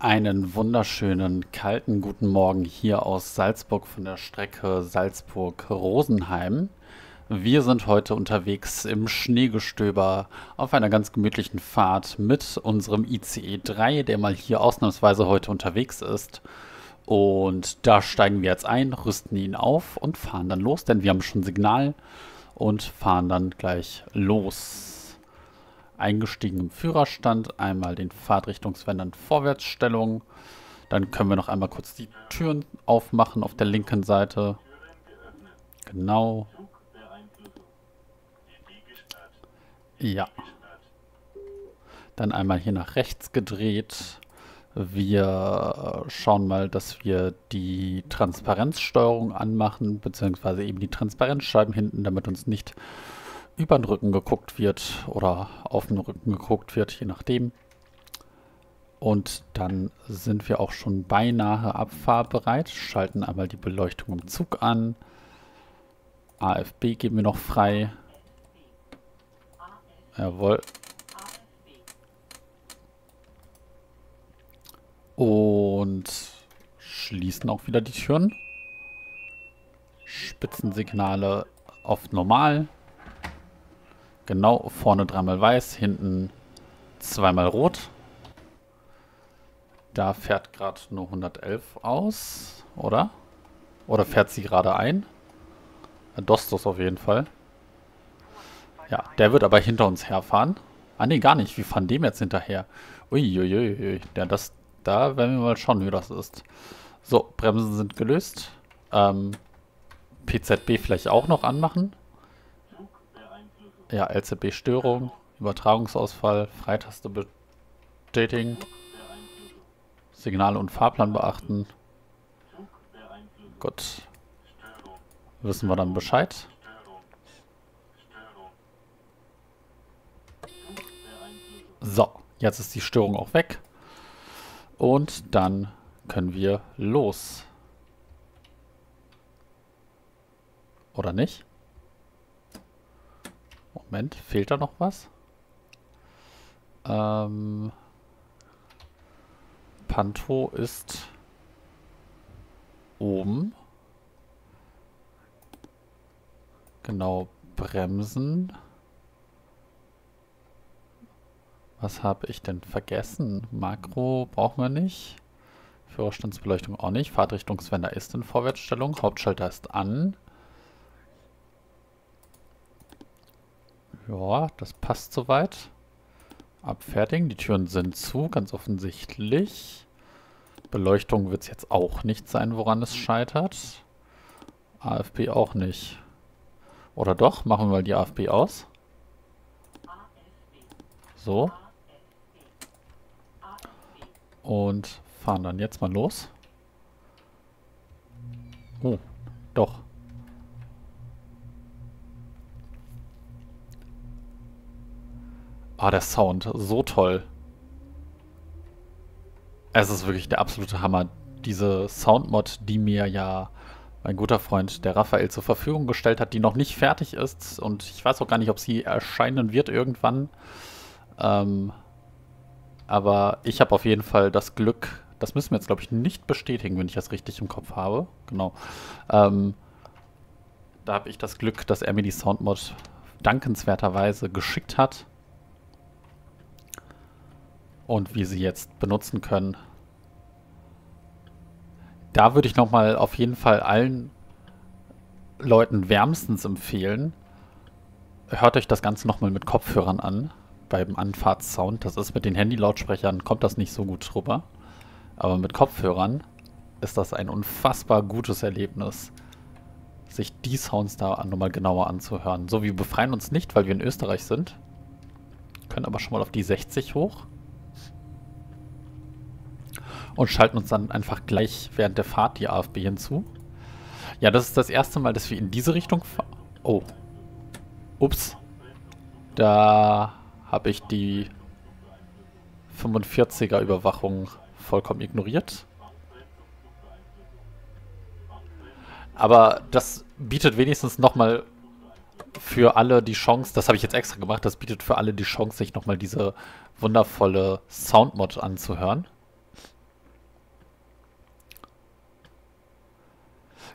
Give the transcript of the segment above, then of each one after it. Einen wunderschönen kalten guten Morgen hier aus Salzburg von der Strecke Salzburg-Rosenheim. Wir sind heute unterwegs im Schneegestöber auf einer ganz gemütlichen Fahrt mit unserem ICE 3, der mal hier ausnahmsweise heute unterwegs ist. Und da steigen wir jetzt ein, rüsten ihn auf und fahren dann los, denn wir haben schon Signal und fahren dann gleich los. Eingestiegen im Führerstand, einmal den Fahrtrichtungswender in Vorwärtsstellung. Dann können wir noch einmal kurz die Türen aufmachen auf der linken Seite. Genau. Ja. Dann einmal hier nach rechts gedreht. Wir schauen mal, dass wir die Transparenzsteuerung anmachen, beziehungsweise eben die Transparenzscheiben hinten, damit uns nicht über den Rücken geguckt wird oder auf den Rücken geguckt wird, je nachdem. Und dann sind wir auch schon beinahe abfahrbereit. Schalten einmal die Beleuchtung im Zug an. AFB geben wir noch frei. Jawohl. Und schließen auch wieder die Türen. Spitzensignale auf normal. Genau, vorne dreimal weiß, hinten zweimal rot. Da fährt gerade nur 111 aus, oder? Oder fährt sie gerade ein? Dosto auf jeden Fall. Ja, der wird aber hinter uns herfahren. Ah ne, gar nicht. Wir fahren dem jetzt hinterher. Uiuiui. Ja, da werden wir mal schauen, wie das ist. So, Bremsen sind gelöst. PZB vielleicht auch noch anmachen. Ja, LZB-Störung, Übertragungsausfall, Freitaste bestätigen, Signal und Fahrplan beachten. Gut, wissen wir dann Bescheid. So, jetzt ist die Störung auch weg und dann können wir los. Oder nicht? Moment, fehlt da noch was? Panto ist oben. Genau, bremsen. Was habe ich denn vergessen? Makro brauchen wir nicht. Führerstandsbeleuchtung auch nicht. Fahrtrichtungswender ist in Vorwärtsstellung. Hauptschalter ist an. Ja, das passt soweit. Abfertigen. Die Türen sind zu, ganz offensichtlich. Beleuchtung wird es jetzt auch nicht sein, woran es scheitert. AFB auch nicht. Oder doch? Machen wir mal die AFB aus. So. Und fahren dann jetzt mal los. Oh, doch. Oh, der Sound, so toll. Es ist wirklich der absolute Hammer. Diese Soundmod, die mir ja mein guter Freund, der Raphael, zur Verfügung gestellt hat, die noch nicht fertig ist. Und ich weiß auch gar nicht, ob sie erscheinen wird irgendwann. Aber ich habe auf jeden Fall das Glück, das müssen wir jetzt, glaube ich, nicht bestätigen, wenn ich das richtig im Kopf habe. Genau. Da habe ich das Glück, dass er mir die Soundmod dankenswerterweise geschickt hat. Und wie sie jetzt benutzen können. Da würde ich nochmal auf jeden Fall allen Leuten wärmstens empfehlen, hört euch das Ganze nochmal mit Kopfhörern an, beim Anfahrtssound. Das ist mit den Handylautsprechern, kommt das nicht so gut drüber. Aber mit Kopfhörern ist das ein unfassbar gutes Erlebnis, sich die Sounds da nochmal genauer anzuhören. So, wir befreien uns nicht, weil wir in Österreich sind. Können aber schon mal auf die 60 hoch. Und schalten uns dann einfach gleich während der Fahrt die AFB hinzu. Ja, das ist das erste Mal, dass wir in diese Richtung fahren. Oh. Ups. Da habe ich die 45er Überwachung vollkommen ignoriert. Aber das bietet wenigstens nochmal für alle die Chance, das habe ich jetzt extra gemacht, das bietet für alle die Chance, sich nochmal diese wundervolle Soundmod anzuhören.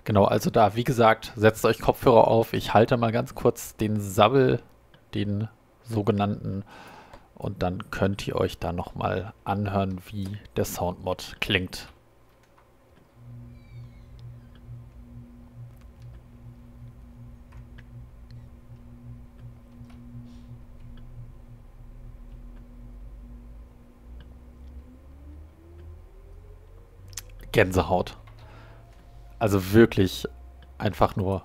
Genau, also da, wie gesagt, setzt euch Kopfhörer auf. Ich halte mal ganz kurz den Sabbel, den sogenannten, und dann könnt ihr euch da nochmal anhören, wie der Soundmod klingt. Gänsehaut. Also wirklich einfach nur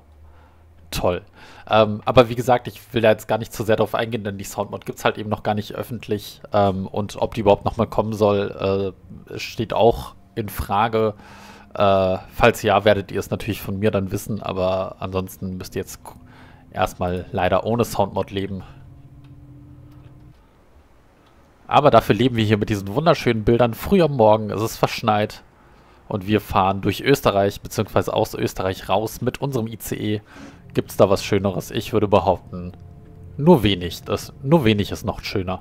toll. Aber wie gesagt, ich will da jetzt gar nicht zu sehr drauf eingehen, denn die Soundmod gibt es halt eben noch gar nicht öffentlich. Und ob die überhaupt nochmal kommen soll, steht auch in Frage. Falls ja, werdet ihr es natürlich von mir dann wissen. Aber ansonsten müsst ihr jetzt erstmal leider ohne Soundmod leben. Aber dafür leben wir hier mit diesen wunderschönen Bildern. Früh am Morgen, es ist verschneit. Und wir fahren durch Österreich, beziehungsweise aus Österreich raus mit unserem ICE. Gibt es da was Schöneres? Ich würde behaupten, nur wenig ist noch schöner.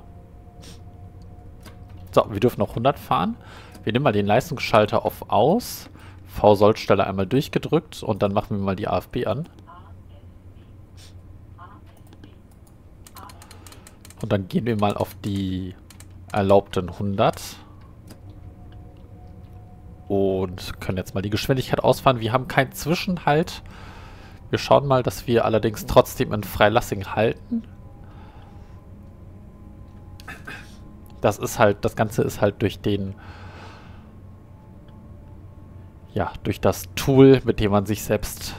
So, wir dürfen noch 100 fahren. Wir nehmen mal den Leistungsschalter auf aus. V-Sollstelle einmal durchgedrückt und dann machen wir mal die AFB an. Und dann gehen wir mal auf die erlaubten 100. Und können jetzt mal die Geschwindigkeit ausfahren. Wir haben keinen Zwischenhalt. Wir schauen mal, dass wir allerdings trotzdem in Freilassing halten. Das ist halt, das Ganze ist halt durch den, ja, durch das Tool, mit dem man sich selbst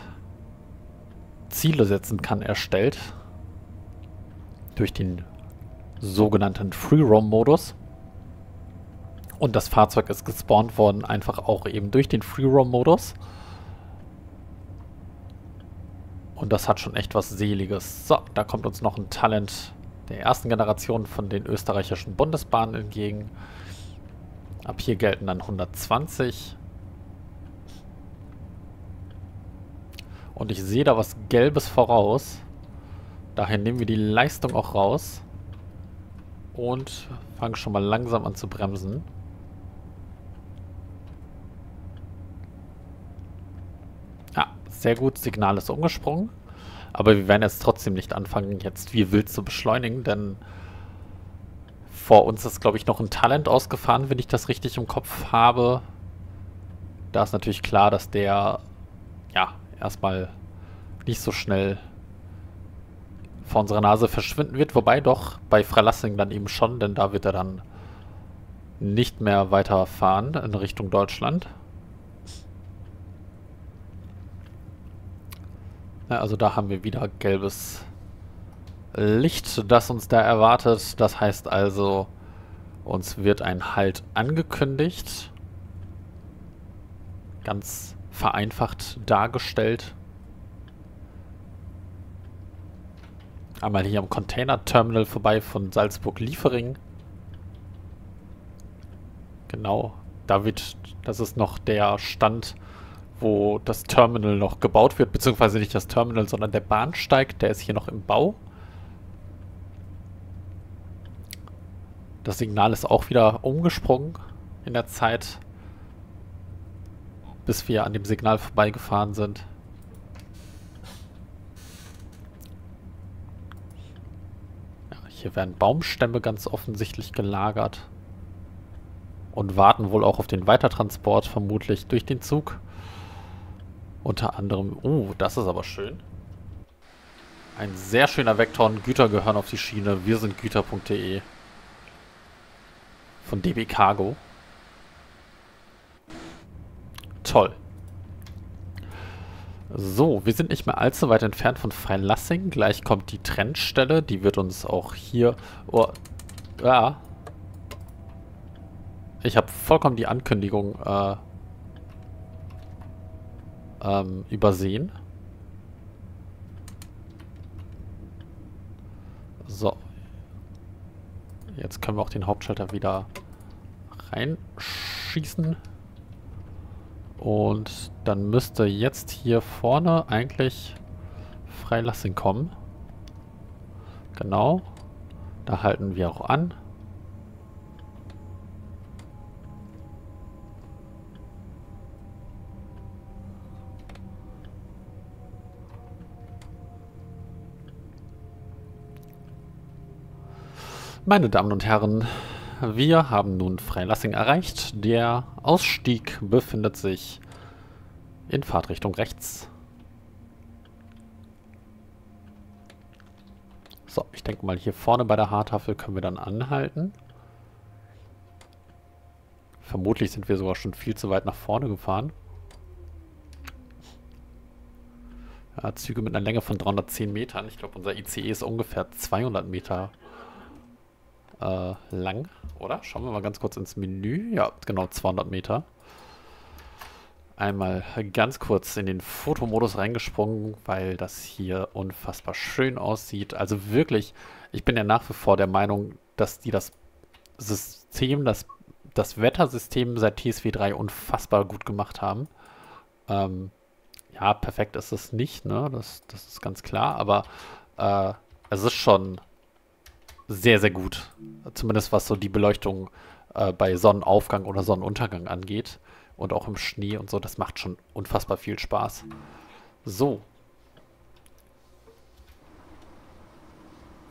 Ziele setzen kann, erstellt. Durch den sogenannten Free-Roam-Modus. Und das Fahrzeug ist gespawnt worden, einfach auch eben durch den Free-Roam-Modus. Und das hat schon echt was Seliges. So, da kommt uns noch ein Talent der ersten Generation von den österreichischen Bundesbahnen entgegen. Ab hier gelten dann 120. Und ich sehe da was Gelbes voraus. Daher nehmen wir die Leistung auch raus. Und fangen schon mal langsam an zu bremsen. Sehr gut, Signal ist umgesprungen, aber wir werden jetzt trotzdem nicht anfangen, jetzt wie wild zu beschleunigen, denn vor uns ist, glaube ich, noch ein Talent ausgefahren, wenn ich das richtig im Kopf habe. Da ist natürlich klar, dass der, ja, erstmal nicht so schnell vor unserer Nase verschwinden wird, wobei doch bei Freilassing dann eben schon, denn da wird er dann nicht mehr weiterfahren in Richtung Deutschland. Also da haben wir wieder gelbes Licht, das uns da erwartet. Das heißt also, uns wird ein Halt angekündigt. Ganz vereinfacht dargestellt. Einmal hier am Container-Terminal vorbei von Salzburg-Liefering. Genau, da wird, das ist noch der Stand, wo das Terminal noch gebaut wird, beziehungsweise nicht das Terminal, sondern der Bahnsteig, der ist hier noch im Bau. Das Signal ist auch wieder umgesprungen in der Zeit, bis wir an dem Signal vorbeigefahren sind. Ja, hier werden Baumstämme ganz offensichtlich gelagert und warten wohl auch auf den Weitertransport, vermutlich durch den Zug. Unter anderem, das ist aber schön. Ein sehr schöner Vektorn, Güter gehören auf die Schiene, wir sind güter.de von DB Cargo. Toll. So, wir sind nicht mehr allzu weit entfernt von Freilassing. Gleich kommt die Trennstelle, die wird uns auch hier... Ich habe vollkommen die Ankündigung übersehen. So. Jetzt können wir auch den Hauptschalter wieder reinschießen. Und dann müsste jetzt hier vorne eigentlich Freilassing kommen. Genau. Da halten wir auch an. Meine Damen und Herren, wir haben nun Freilassing erreicht. Der Ausstieg befindet sich in Fahrtrichtung rechts. So, ich denke mal, hier vorne bei der Haartafel können wir dann anhalten. Vermutlich sind wir sogar schon viel zu weit nach vorne gefahren. Ja, Züge mit einer Länge von 310 Metern. Ich glaube, unser ICE ist ungefähr 200 Meter lang, oder? Schauen wir mal ganz kurz ins Menü. Ja, genau, 200 Meter. Einmal ganz kurz in den Fotomodus reingesprungen, weil das hier unfassbar schön aussieht. Also wirklich, ich bin ja nach wie vor der Meinung, dass die das System, das Wettersystem seit TSW 3 unfassbar gut gemacht haben. Ja, perfekt ist es nicht, ne? Das ist ganz klar, aber es ist schon sehr, sehr gut. Zumindest was so die Beleuchtung bei Sonnenaufgang oder Sonnenuntergang angeht. Und auch im Schnee und so, das macht schon unfassbar viel Spaß. So.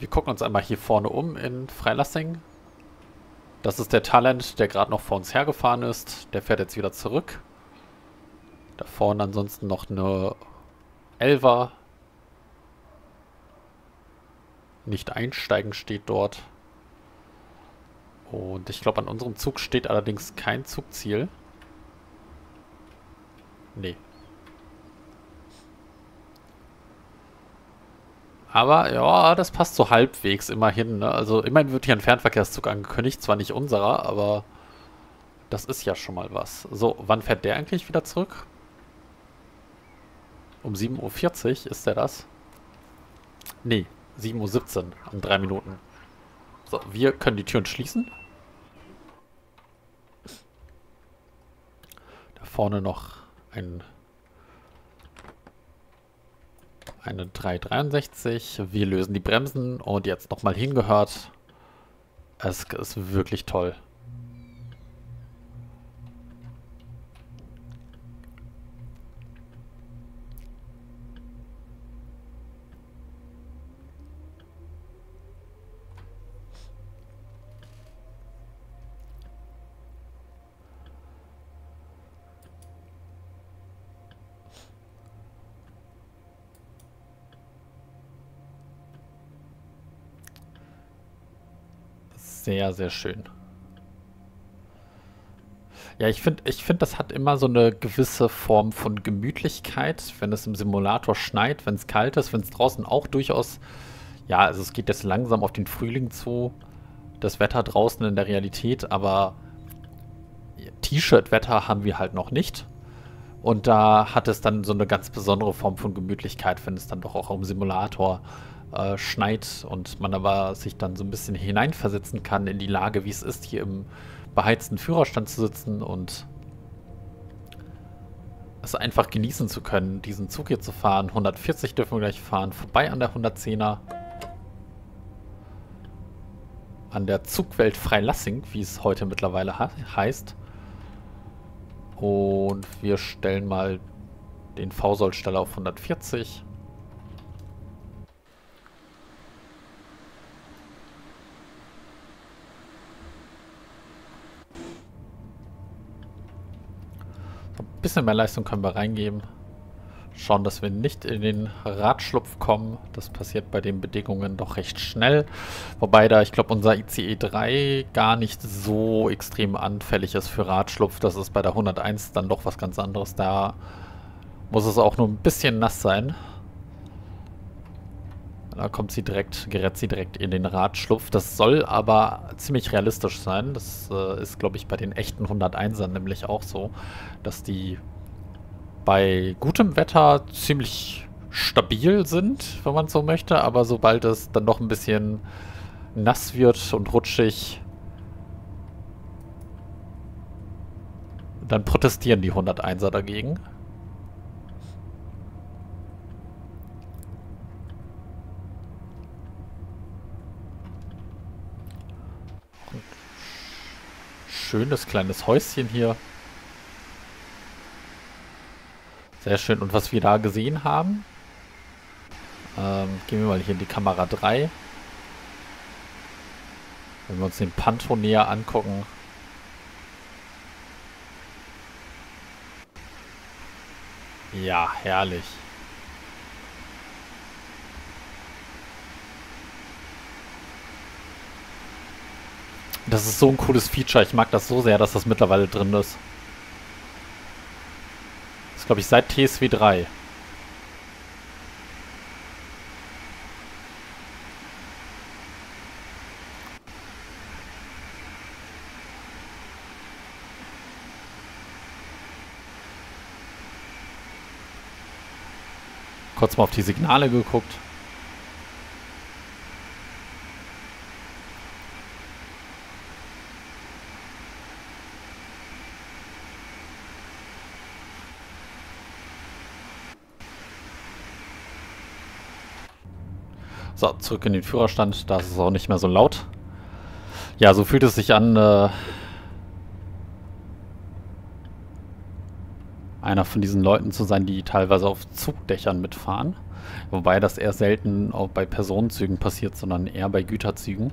Wir gucken uns einmal hier vorne um in Freilassing. Das ist der Talent, der gerade noch vor uns hergefahren ist. Der fährt jetzt wieder zurück. Da vorne ansonsten noch eine Elva. Nicht einsteigen steht dort. Und ich glaube, an unserem Zug steht allerdings kein Zugziel. Nee. Aber ja, das passt so halbwegs immerhin, ne? Also immerhin wird hier ein Fernverkehrszug angekündigt. Zwar nicht unserer, aber das ist ja schon mal was. So, wann fährt der eigentlich wieder zurück? Um 7:40 Uhr ist der das? Nee, 7:17 Uhr, um 3 Minuten. So, wir können die Türen schließen. Da vorne noch eine 363. Wir lösen die Bremsen und jetzt nochmal hingehört. Es ist wirklich toll. Sehr, sehr schön. Ja, ich finde, das hat immer so eine gewisse Form von Gemütlichkeit, wenn es im Simulator schneit, wenn es kalt ist, wenn es draußen auch durchaus... Ja, also es geht jetzt langsam auf den Frühling zu, das Wetter draußen in der Realität, aber T-Shirt-Wetter haben wir halt noch nicht. Und da hat es dann so eine ganz besondere Form von Gemütlichkeit, wenn es dann doch auch im Simulator schneit und man aber sich dann so ein bisschen hineinversetzen kann in die Lage, wie es ist, hier im beheizten Führerstand zu sitzen und es einfach genießen zu können, diesen Zug hier zu fahren. 140 dürfen wir gleich fahren, vorbei an der 110er. An der Zugwelt Freilassing, wie es heute mittlerweile heißt. Und wir stellen mal den V-Sollsteller auf 140. Bisschen mehr Leistung können wir reingeben. Schauen, dass wir nicht in den Radschlupf kommen. Das passiert bei den Bedingungen doch recht schnell. Wobei da, ich glaube, unser ICE 3 gar nicht so extrem anfällig ist für Radschlupf. Das ist bei der 101 dann doch was ganz anderes. Da muss es auch nur ein bisschen nass sein. Da kommt sie direkt, gerät sie direkt in den Radschlupf. Das soll aber ziemlich realistisch sein. Das ist, glaube ich, bei den echten 101ern nämlich auch so, dass die bei gutem Wetter ziemlich stabil sind, wenn man so möchte. Aber sobald es dann noch ein bisschen nass wird und rutschig, dann protestieren die 101er dagegen. Schönes kleines Häuschen hier. Sehr schön. Und was wir da gesehen haben, gehen wir mal hier in die Kamera 3. Wenn wir uns den Panto näher angucken. Ja, herrlich. Das ist so ein cooles Feature. Ich mag das so sehr, dass das mittlerweile drin ist. Das ist, glaube ich, seit TSW 3. Kurz mal auf die Signale geguckt. So, zurück in den Führerstand. Da ist es auch nicht mehr so laut. Ja, so fühlt es sich an. Einer von diesen Leuten zu sein, die teilweise auf Zugdächern mitfahren. Wobei das eher selten auch bei Personenzügen passiert, sondern eher bei Güterzügen.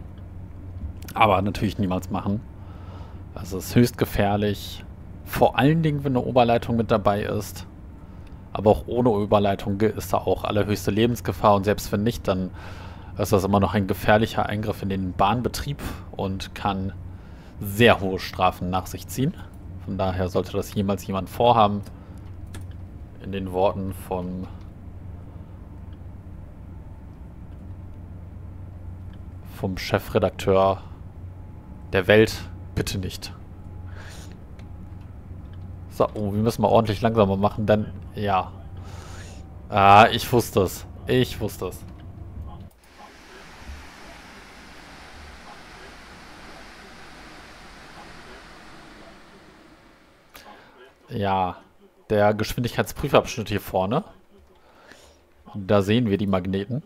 Aber natürlich niemals machen. Also es ist höchst gefährlich. Vor allen Dingen, wenn eine Oberleitung mit dabei ist. Aber auch ohne Oberleitung ist da auch allerhöchste Lebensgefahr. Und selbst wenn nicht, dann ist das immer noch ein gefährlicher Eingriff in den Bahnbetrieb und kann sehr hohe Strafen nach sich ziehen. Von daher sollte das jemals jemand vorhaben. In den Worten vom Chefredakteur der Welt, bitte nicht. So, oh, wir müssen mal ordentlich langsamer machen, denn, ja. Ah, ich wusste es. Ich wusste es. Ja. Der Geschwindigkeitsprüfabschnitt hier vorne. Da sehen wir die Magneten.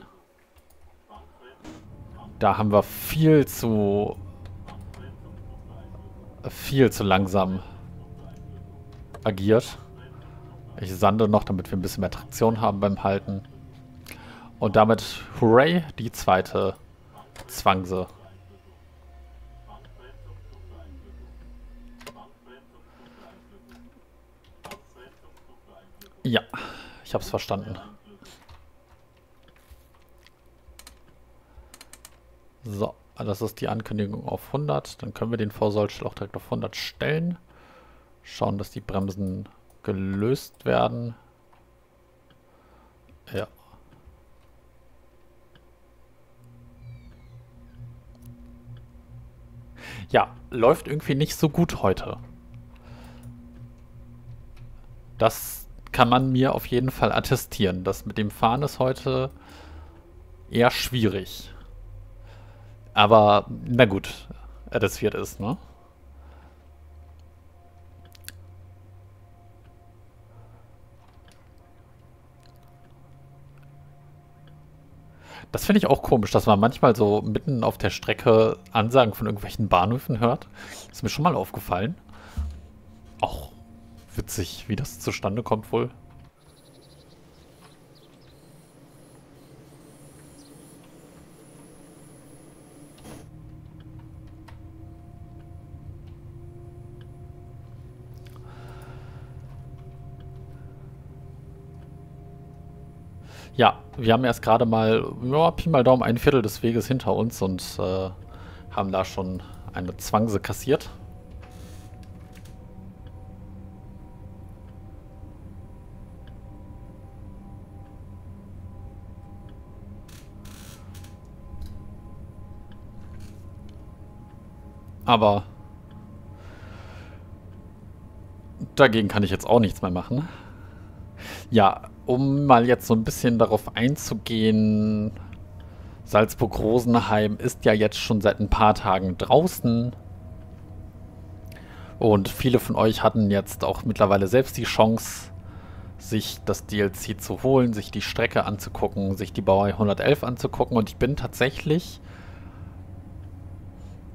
Da haben wir viel zu langsam agiert. Ich sande noch, damit wir ein bisschen mehr Traktion haben beim Halten. Und damit, hooray, die zweite Zwangse. Ja, ich hab's verstanden. So, das ist die Ankündigung auf 100. Dann können wir den Vorsollstall auch direkt auf 100 stellen. Schauen, dass die Bremsen gelöst werden. Ja. Ja, läuft irgendwie nicht so gut heute. Das kann man mir auf jeden Fall attestieren. Das mit dem Fahren ist heute eher schwierig. Aber, na gut, das wird es, ne? Das finde ich auch komisch, dass man manchmal so mitten auf der Strecke Ansagen von irgendwelchen Bahnhöfen hört. Ist mir schon mal aufgefallen. Auch witzig, wie das zustande kommt wohl. Ja, wir haben erst gerade mal, ja, Pi mal Daumen, ein Viertel des Weges hinter uns und haben da schon eine Zwangse kassiert. Aber dagegen kann ich jetzt auch nichts mehr machen. Ja, um mal jetzt so ein bisschen darauf einzugehen, Salzburg-Rosenheim ist ja jetzt schon seit ein paar Tagen draußen. Und viele von euch hatten jetzt auch mittlerweile selbst die Chance, sich das DLC zu holen, sich die Strecke anzugucken, sich die Baureihe 111 anzugucken. Und ich bin tatsächlich,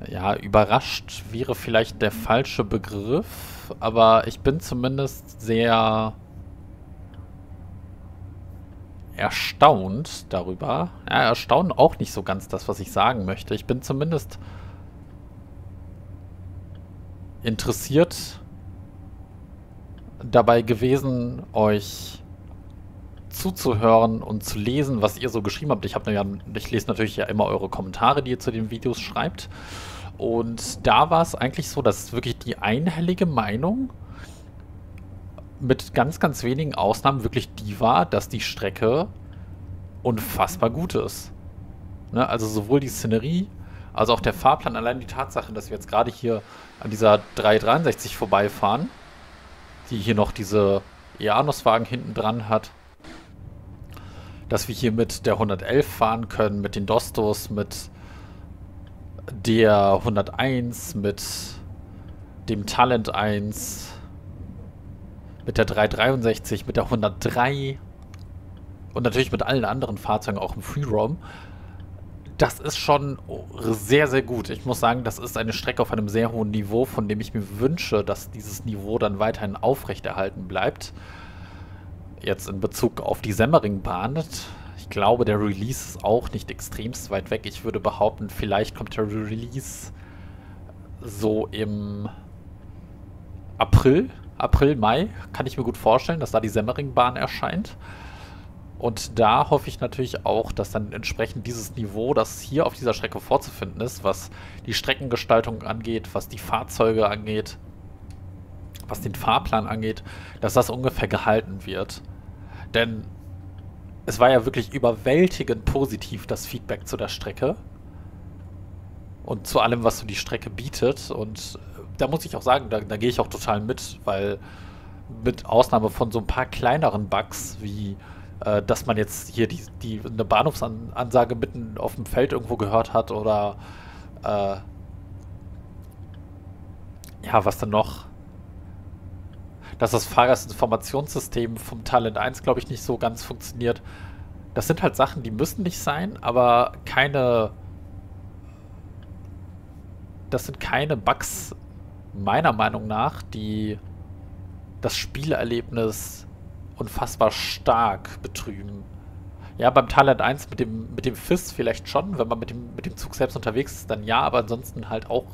ja, überrascht wäre vielleicht der falsche Begriff, aber ich bin zumindest sehr erstaunt darüber. Ja, erstaunt auch nicht so ganz das, was ich sagen möchte. Ich bin zumindest interessiert dabei gewesen, euch zuzuhören und zu lesen, was ihr so geschrieben habt. Ich lese natürlich ja immer eure Kommentare, die ihr zu den Videos schreibt. Und da war es eigentlich so, dass wirklich die einhellige Meinung mit ganz, ganz wenigen Ausnahmen wirklich die war, dass die Strecke unfassbar gut ist. Ne? Also sowohl die Szenerie, also auch der Fahrplan, allein die Tatsache, dass wir jetzt gerade hier an dieser 363 vorbeifahren, die hier noch diese Eanos-Wagen hinten dran hat, dass wir hier mit der 111 fahren können, mit den Dostos, mit der 101, mit dem Talent 1, mit der 363, mit der 103 und natürlich mit allen anderen Fahrzeugen auch im Freeroam. Das ist schon sehr, sehr gut. Ich muss sagen, das ist eine Strecke auf einem sehr hohen Niveau, von dem ich mir wünsche, dass dieses Niveau dann weiterhin aufrechterhalten bleibt. Jetzt in Bezug auf die Semmeringbahn. Ich glaube, der Release ist auch nicht extremst weit weg. Ich würde behaupten, vielleicht kommt der Release so im April, Mai. Kann ich mir gut vorstellen, dass da die Semmeringbahn erscheint. Und da hoffe ich natürlich auch, dass dann entsprechend dieses Niveau, das hier auf dieser Strecke vorzufinden ist, was die Streckengestaltung angeht, was die Fahrzeuge angeht, was den Fahrplan angeht, dass das ungefähr gehalten wird. Denn es war ja wirklich überwältigend positiv, das Feedback zu der Strecke und zu allem, was so die Strecke bietet. Und da muss ich auch sagen, da gehe ich auch total mit, weil mit Ausnahme von so ein paar kleineren Bugs wie dass man jetzt hier eine Bahnhofsansage mitten auf dem Feld irgendwo gehört hat oder ja, was denn noch? Dass das Fahrgastinformationssystem vom Talent 1, glaube ich, nicht so ganz funktioniert. Das sind halt Sachen, die müssen nicht sein, aber das sind keine Bugs, meiner Meinung nach, die das Spielerlebnis unfassbar stark betrüben. Ja, beim Talent 1 mit dem FIS vielleicht schon, wenn man mit dem Zug selbst unterwegs ist, dann ja, aber ansonsten halt auch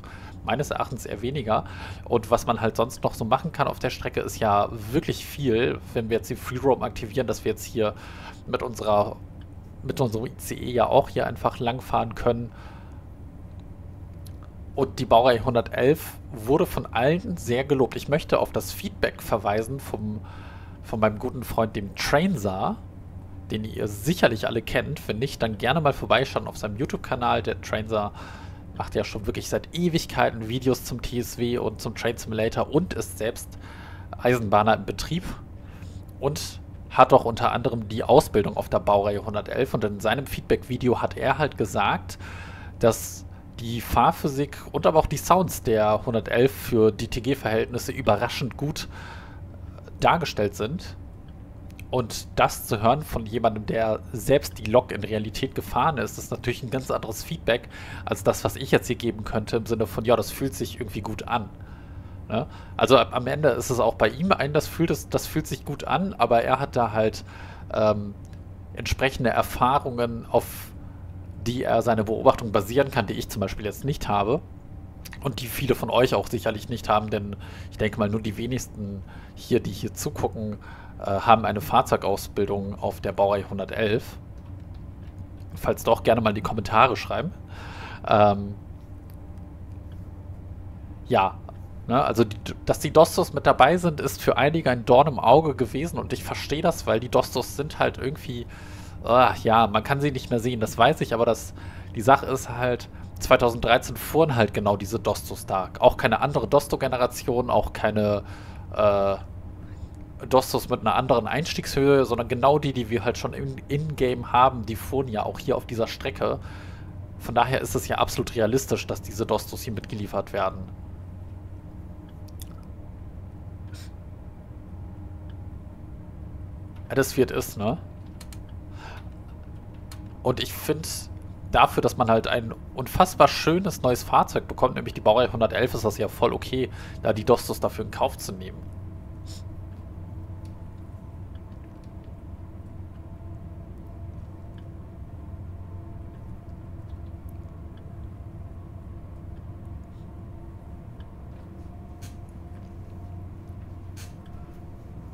meines Erachtens eher weniger. Und was man halt sonst noch so machen kann auf der Strecke, ist ja wirklich viel, wenn wir jetzt die Freeroam aktivieren, dass wir jetzt hier mit unserem ICE ja auch hier einfach langfahren können. Und die Baureihe 111 wurde von allen sehr gelobt. Ich möchte auf das Feedback verweisen von meinem guten Freund, dem Trainsar, den ihr sicherlich alle kennt. Wenn nicht, dann gerne mal vorbeischauen auf seinem YouTube-Kanal. Der Trainsar macht ja schon wirklich seit Ewigkeiten Videos zum TSW und zum Train Simulator und ist selbst Eisenbahner im Betrieb und hat auch unter anderem die Ausbildung auf der Baureihe 111. Und in seinem Feedback-Video hat er halt gesagt, dass die Fahrphysik und aber auch die Sounds der 111 für DTG-Verhältnisse überraschend gut dargestellt sind, und das zu hören von jemandem, der selbst die Lok in Realität gefahren ist, ist natürlich ein ganz anderes Feedback als das, was ich jetzt hier geben könnte, im Sinne von, ja, das fühlt sich irgendwie gut an. Ne? Also am Ende ist es auch bei ihm ein, das fühlt sich gut an, aber er hat da halt entsprechende Erfahrungen, auf die er seine Beobachtung basieren kann, die ich zum Beispiel jetzt nicht habe. Und die viele von euch auch sicherlich nicht haben, denn ich denke mal, nur die wenigsten hier, die hier zugucken, haben eine Fahrzeugausbildung auf der Baureihe 111. Falls doch, gerne mal in die Kommentare schreiben. Ja, ne, also dass die Dostos mit dabei sind, ist für einige ein Dorn im Auge gewesen, und ich verstehe das, weil die Dostos sind halt irgendwie, ja, man kann sie nicht mehr sehen, das weiß ich, aber die Sache ist halt, 2013 fuhren halt genau diese Dostos da. Auch keine andere Dosto-Generation, auch keine Dostos mit einer anderen Einstiegshöhe, sondern genau die wir halt schon in-game haben, die fuhren ja auch hier auf dieser Strecke. Von daher ist es ja absolut realistisch, dass diese Dostos hier mitgeliefert werden. Ja, das wird es, ne? Und ich finde, dafür, dass man halt ein unfassbar schönes neues Fahrzeug bekommt, nämlich die Baureihe 111, ist das ja voll okay, da die Dostos dafür in Kauf zu nehmen.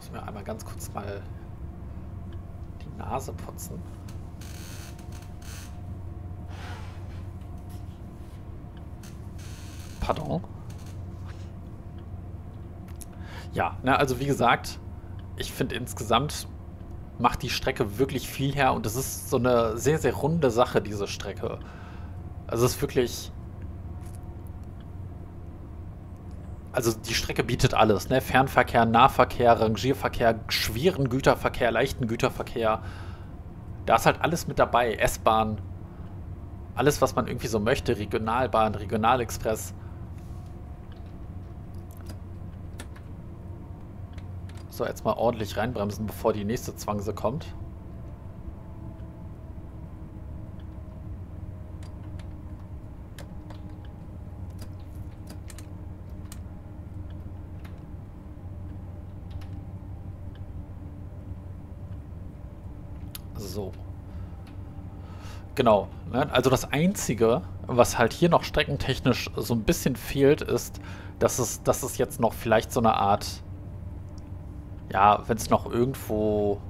muss mir einmal ganz kurz mal die Nase putzen. Pardon. Ja, na, also wie gesagt, ich finde insgesamt macht die Strecke wirklich viel her und es ist so eine sehr, sehr runde Sache, diese Strecke. Also es ist wirklich... Also die Strecke bietet alles, ne? Fernverkehr, Nahverkehr, Rangierverkehr, schweren Güterverkehr, leichten Güterverkehr. Da ist halt alles mit dabei. S-Bahn, alles, was man irgendwie so möchte. Regionalbahn, Regionalexpress. So, jetzt mal ordentlich reinbremsen, bevor die nächste Zwangse kommt. So. Genau. Ne? Also das Einzige, was halt hier noch streckentechnisch so ein bisschen fehlt, ist, dass es jetzt noch vielleicht so eine Art, ja, wenn es noch irgendwo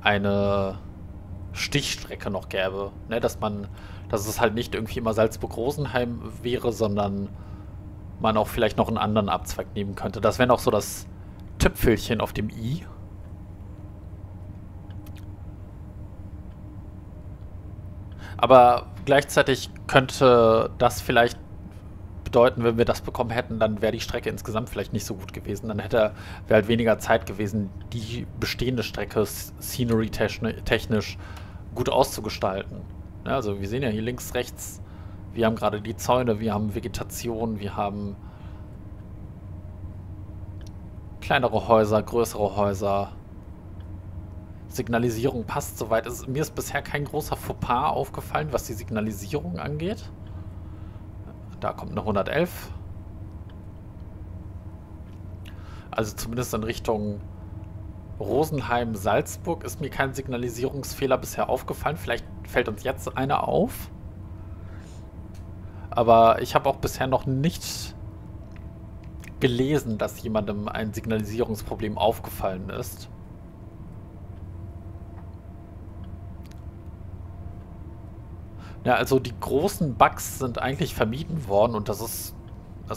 eine Stichstrecke noch gäbe, ne? Dass es halt nicht irgendwie immer Salzburg-Rosenheim wäre, sondern man auch vielleicht noch einen anderen Abzweig nehmen könnte. Das wäre noch so das Tüpfelchen auf dem I. Aber gleichzeitig könnte das vielleicht bedeuten, wenn wir das bekommen hätten, dann wäre die Strecke insgesamt vielleicht nicht so gut gewesen. Dann wäre halt weniger Zeit gewesen, die bestehende Strecke scenery-technisch gut auszugestalten. Ja, also wir sehen ja hier links, rechts, wir haben gerade die Zäune, wir haben Vegetation, wir haben kleinere Häuser, größere Häuser. Signalisierung passt soweit. Mir ist bisher kein großer Fauxpas aufgefallen, was die Signalisierung angeht. Da kommt eine 111. Also zumindest in Richtung Rosenheim-Salzburg ist mir kein Signalisierungsfehler bisher aufgefallen. Vielleicht fällt uns jetzt einer auf. Aber ich habe auch bisher noch nicht gelesen, dass jemandem ein Signalisierungsproblem aufgefallen ist. Ja, also die großen Bugs sind eigentlich vermieden worden und das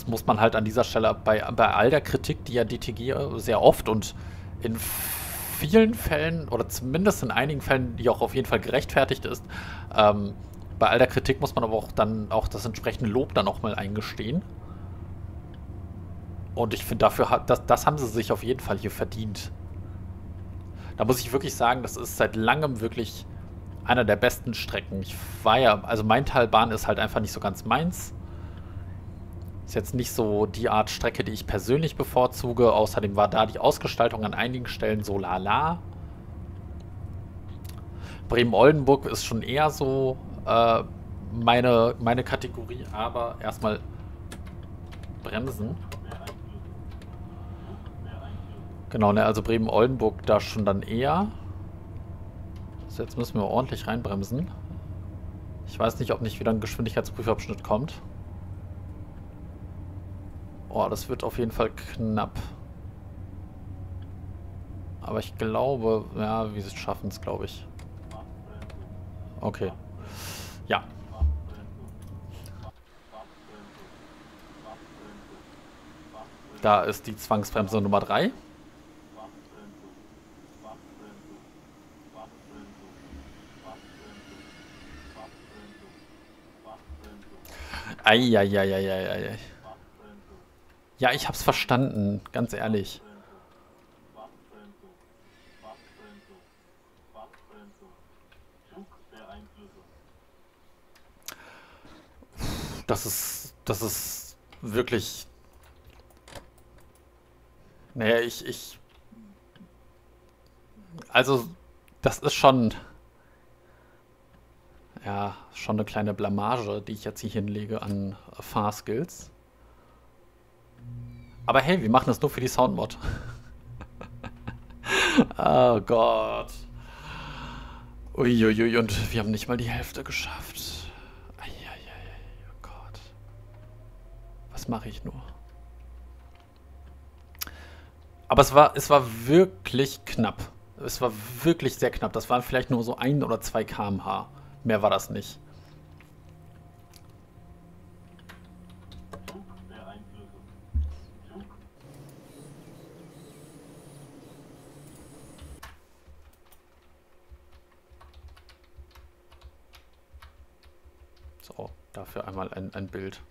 muss man halt an dieser Stelle bei all der Kritik, die ja DTG sehr oft und in vielen Fällen oder zumindest in einigen Fällen, die auch auf jeden Fall gerechtfertigt ist, bei all der Kritik muss man aber auch dann auch das entsprechende Lob dann auch mal eingestehen. Und ich finde, das haben sie sich auf jeden Fall hier verdient. Da muss ich wirklich sagen, das ist seit langem wirklich... einer der besten Strecken. Ich war ja, also Maintalbahn ist halt einfach nicht so ganz meins. Ist jetzt nicht so die Art Strecke, die ich persönlich bevorzuge. Außerdem war da die Ausgestaltung an einigen Stellen so lala. Bremen-Oldenburg ist schon eher so meine Kategorie, aber erstmal bremsen. Genau, ne, also Bremen-Oldenburg da schon dann eher. Jetzt müssen wir ordentlich reinbremsen. Ich weiß nicht, ob nicht wieder ein Geschwindigkeitsprüfabschnitt kommt. Oh, das wird auf jeden Fall knapp. Aber ich glaube, ja, wir schaffen es, glaube ich. Okay. Ja. Da ist die Zwangsbremse Nummer 3. Eieieiei. Ja, ich hab's verstanden, ganz ehrlich. Das ist wirklich... Naja, Also, das ist schon... Ja, schon eine kleine Blamage, die ich jetzt hier hinlege an Fahrskills. Aber hey, wir machen das nur für die Soundmod. Oh Gott. Uiuiui, und wir haben nicht mal die Hälfte geschafft. Eieiei, oh Gott. Was mache ich nur? Aber es war wirklich knapp. Es war wirklich sehr knapp. Das waren vielleicht nur so 1 oder 2 km/h. Mehr war das nicht. So, dafür einmal ein Bild.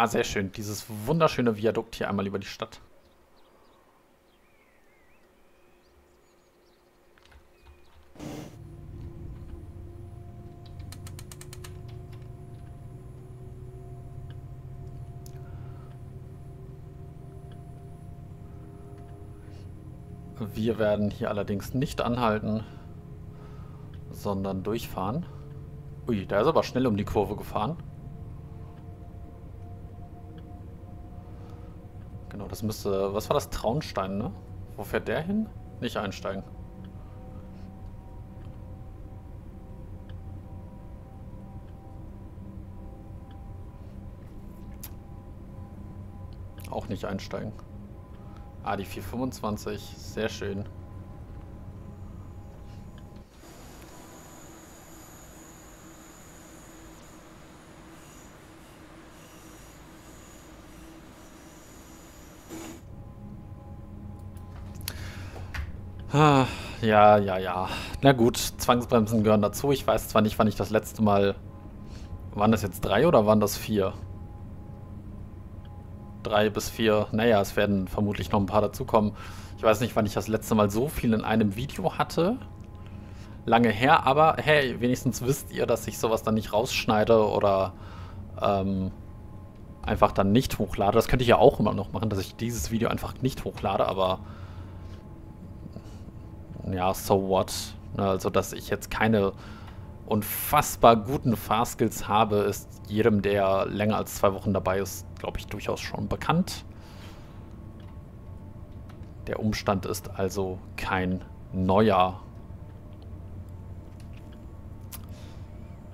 Ah, sehr schön. Dieses wunderschöne Viadukt hier einmal über die Stadt. Wir werden hier allerdings nicht anhalten, sondern durchfahren. Ui, da ist aber schnell um die Kurve gefahren. Genau, das müsste... Was war das? Traunstein, ne? Wo fährt der hin? Nicht einsteigen. Auch nicht einsteigen. Ah, die 425. Sehr schön. Ah, ja, ja, ja. Na gut, Zwangsbremsen gehören dazu. Ich weiß zwar nicht, wann ich das letzte Mal... Waren das jetzt 3 oder waren das 4? 3 bis 4. Naja, es werden vermutlich noch ein paar dazukommen. Ich weiß nicht, wann ich das letzte Mal so viel in einem Video hatte. Lange her, aber hey, wenigstens wisst ihr, dass ich sowas dann nicht rausschneide oder einfach dann nicht hochlade. Das könnte ich ja auch immer noch machen, dass ich dieses Video einfach nicht hochlade, aber ja, so what? Also, dass ich jetzt keine unfassbar guten Fahrskills habe, ist jedem, der länger als 2 Wochen dabei ist, glaube ich, durchaus schon bekannt. Der Umstand ist also kein neuer.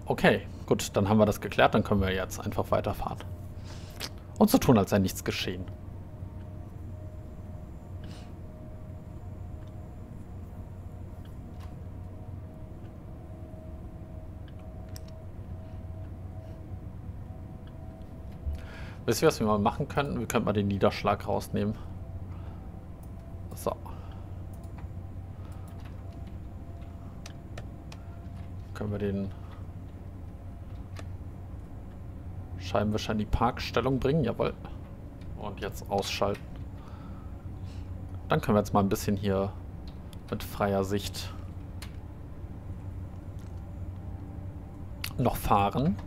Okay, gut, dann haben wir das geklärt, dann können wir jetzt einfach weiterfahren. Und so tun, als sei nichts geschehen. Wisst ihr, was wir mal machen könnten? Wir könnten mal den Niederschlag rausnehmen. So. Können wir den Scheibenwischer in die Parkstellung bringen? Jawohl. Und jetzt ausschalten. Dann können wir jetzt mal ein bisschen hier mit freier Sicht noch fahren.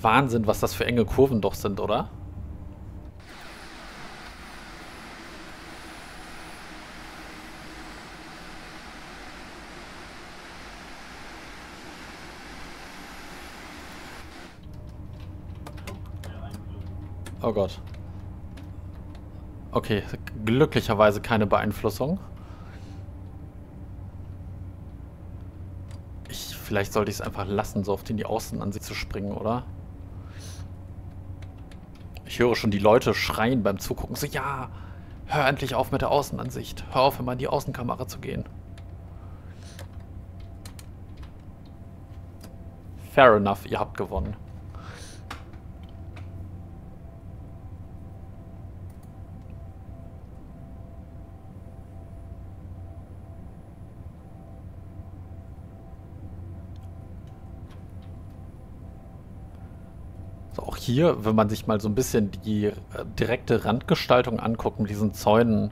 Wahnsinn, was das für enge Kurven doch sind, oder? Oh Gott. Okay, glücklicherweise keine Beeinflussung. Vielleicht sollte ich es einfach lassen, so oft in die Außenansicht zu springen, oder? Ich höre schon die Leute schreien beim Zugucken. So, ja, hör endlich auf mit der Außenansicht. Hör auf, immer in die Außenkamera zu gehen. Fair enough, ihr habt gewonnen. Auch hier, wenn man sich mal so ein bisschen die direkte Randgestaltung anguckt mit diesen Zäunen,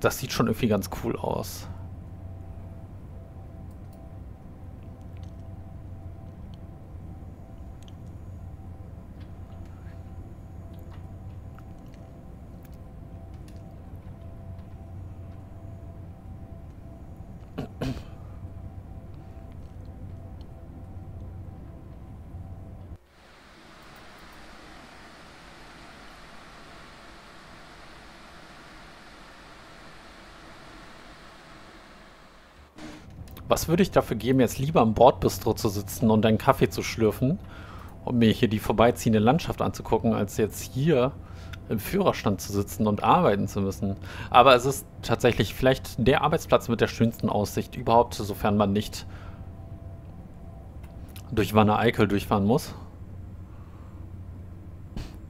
das sieht schon irgendwie ganz cool aus. was würde ich dafür geben, jetzt lieber im Bordbistro zu sitzen und einen Kaffee zu schlürfen und mir hier die vorbeiziehende Landschaft anzugucken, als jetzt hier im Führerstand zu sitzen und arbeiten zu müssen. Aber es ist tatsächlich vielleicht der Arbeitsplatz mit der schönsten Aussicht überhaupt, sofern man nicht durch Wanne-Eickel durchfahren muss.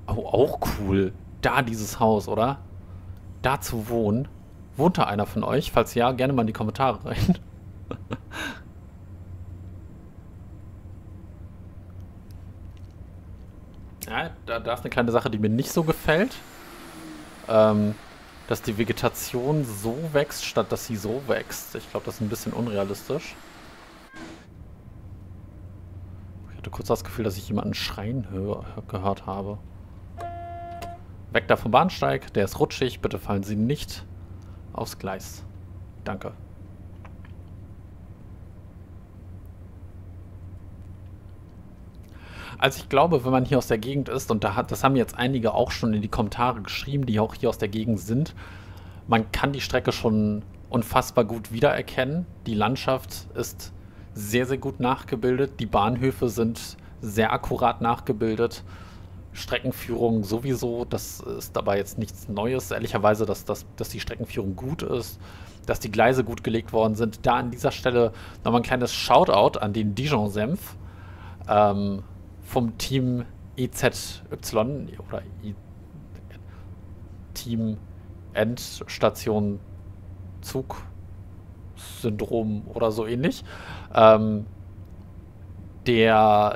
Oh, auch cool. Da dieses Haus, oder? Da zu wohnen. Wohnt da einer von euch? Falls ja, gerne mal in die Kommentare rein. Ja, da ist eine kleine Sache, die mir nicht so gefällt. Dass die Vegetation so wächst, statt dass sie so wächst. Ich glaube, das ist ein bisschen unrealistisch. Ich hatte kurz das Gefühl, dass ich jemanden schreien gehört habe. Weg da vom Bahnsteig, der ist rutschig. Bitte fallen Sie nicht aufs Gleis. Danke. Also ich glaube, wenn man hier aus der Gegend ist, und das haben jetzt einige auch schon in die Kommentare geschrieben, die auch hier aus der Gegend sind, man kann die Strecke schon unfassbar gut wiedererkennen. Die Landschaft ist sehr, sehr gut nachgebildet. Die Bahnhöfe sind sehr akkurat nachgebildet. Streckenführung sowieso, das ist dabei jetzt nichts Neues. Ehrlicherweise, dass die Streckenführung gut ist, dass die Gleise gut gelegt worden sind. Da an dieser Stelle nochmal ein kleines Shoutout an den Dijon-Senf. Vom Team EZY oder Team Endstation Zug Syndrom oder so ähnlich, der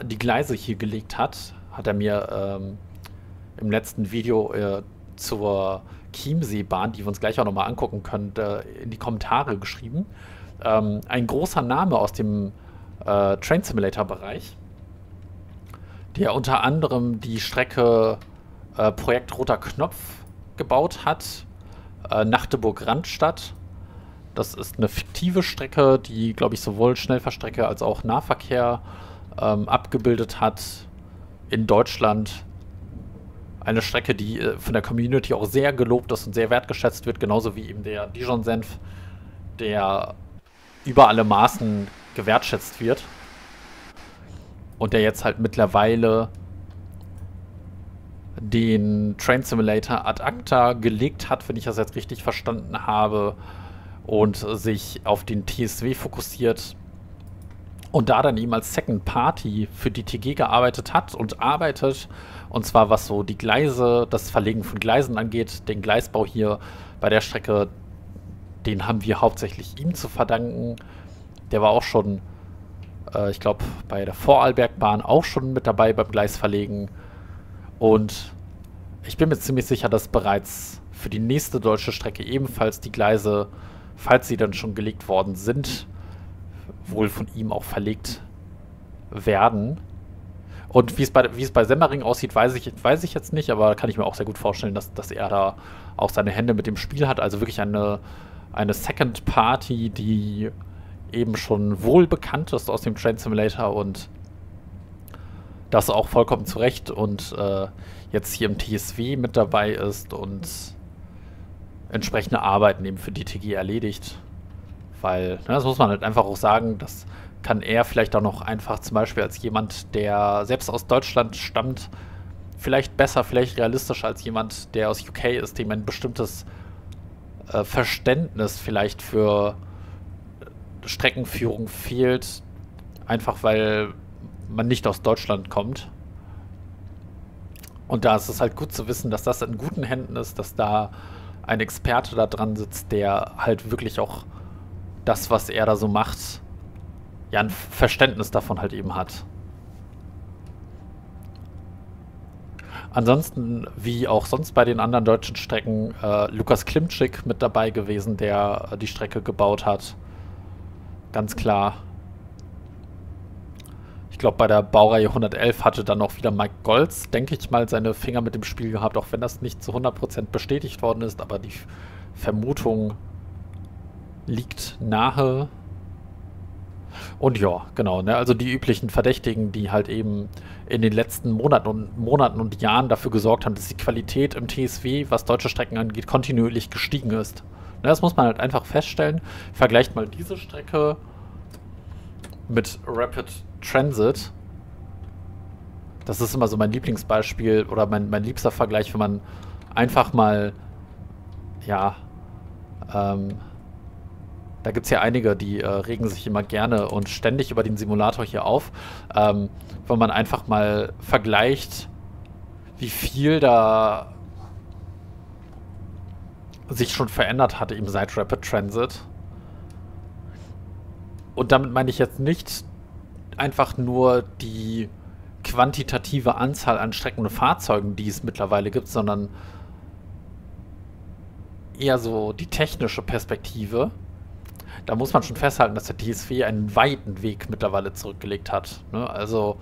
die Gleise hier gelegt hat, hat er mir im letzten Video zur Chiemseebahn, die wir uns gleich auch nochmal angucken können, in die Kommentare geschrieben. Ein großer Name aus dem Train Simulator Bereich, der unter anderem die Strecke Projekt Roter Knopf gebaut hat, Nachteburg-Randstadt. Das ist eine fiktive Strecke, die, glaube ich, sowohl Schnellfahrstrecke als auch Nahverkehr abgebildet hat in Deutschland. Eine Strecke, die von der Community auch sehr gelobt ist und sehr wertgeschätzt wird, genauso wie eben der Dijon-Senf, der über alle Maßen gewertschätzt wird. Und der jetzt halt mittlerweile den Train Simulator ad acta gelegt hat, wenn ich das jetzt richtig verstanden habe, und sich auf den TSW fokussiert und da dann eben als Second Party für die DTG gearbeitet hat und arbeitet. Und zwar was so die Gleise, das Verlegen von Gleisen angeht, den Gleisbau hier bei der Strecke, den haben wir hauptsächlich ihm zu verdanken. Der war auch schon, ich glaube, bei der Vorarlbergbahn auch schon mit dabei beim Gleisverlegen. Und ich bin mir ziemlich sicher, dass bereits für die nächste deutsche Strecke ebenfalls die Gleise, falls sie dann schon gelegt worden sind, wohl von ihm auch verlegt werden. Und wie es bei Semmering aussieht, weiß ich jetzt nicht, aber kann ich mir auch sehr gut vorstellen, dass er da auch seine Hände mit dem Spiel hat. Also wirklich eine Second Party, die eben schon wohl bekannt ist aus dem Train Simulator, und das auch vollkommen zu Recht, und jetzt hier im TSW mit dabei ist und entsprechende Arbeiten eben für DTG erledigt, weil, ne, das muss man halt einfach auch sagen, das kann er vielleicht auch noch einfach zum Beispiel als jemand, der selbst aus Deutschland stammt, vielleicht besser, vielleicht realistischer als jemand, der aus UK ist, dem ein bestimmtes Verständnis vielleicht für Streckenführung fehlt, einfach weil man nicht aus Deutschland kommt. Und da ist es halt gut zu wissen, dass das in guten Händen ist, dass da ein Experte da dran sitzt, der halt wirklich auch das, was er da so macht, ja, ein Verständnis davon halt eben hat. Ansonsten, wie auch sonst bei den anderen deutschen Strecken, Lukas Klimczyk mit dabei gewesen, der die Strecke gebaut hat. Ganz klar. Ich glaube, bei der Baureihe 111 hatte dann auch wieder Mike Goltz, denke ich mal, seine Finger mit dem Spiel gehabt, auch wenn das nicht zu 100% bestätigt worden ist, aber die Vermutung liegt nahe. Und ja, genau, ne? Also die üblichen Verdächtigen, die halt eben in den letzten Monaten und Jahren dafür gesorgt haben, dass die Qualität im TSW, was deutsche Strecken angeht, kontinuierlich gestiegen ist. Das muss man halt einfach feststellen. Vergleicht mal diese Strecke mit Rapid Transit. Das ist immer so mein Lieblingsbeispiel oder mein liebster Vergleich, wenn man einfach mal, ja, da gibt es ja einige, die regen sich immer gerne und ständig über den Simulator hier auf, wenn man einfach mal vergleicht, wie viel da sich schon verändert hat, eben seit Rapid Transit. Und damit meine ich jetzt nicht einfach nur die quantitative Anzahl an Strecken und Fahrzeugen, die es mittlerweile gibt, sondern eher so die technische Perspektive. Da muss man schon festhalten, dass der TSW einen weiten Weg mittlerweile zurückgelegt hat. Ne? Also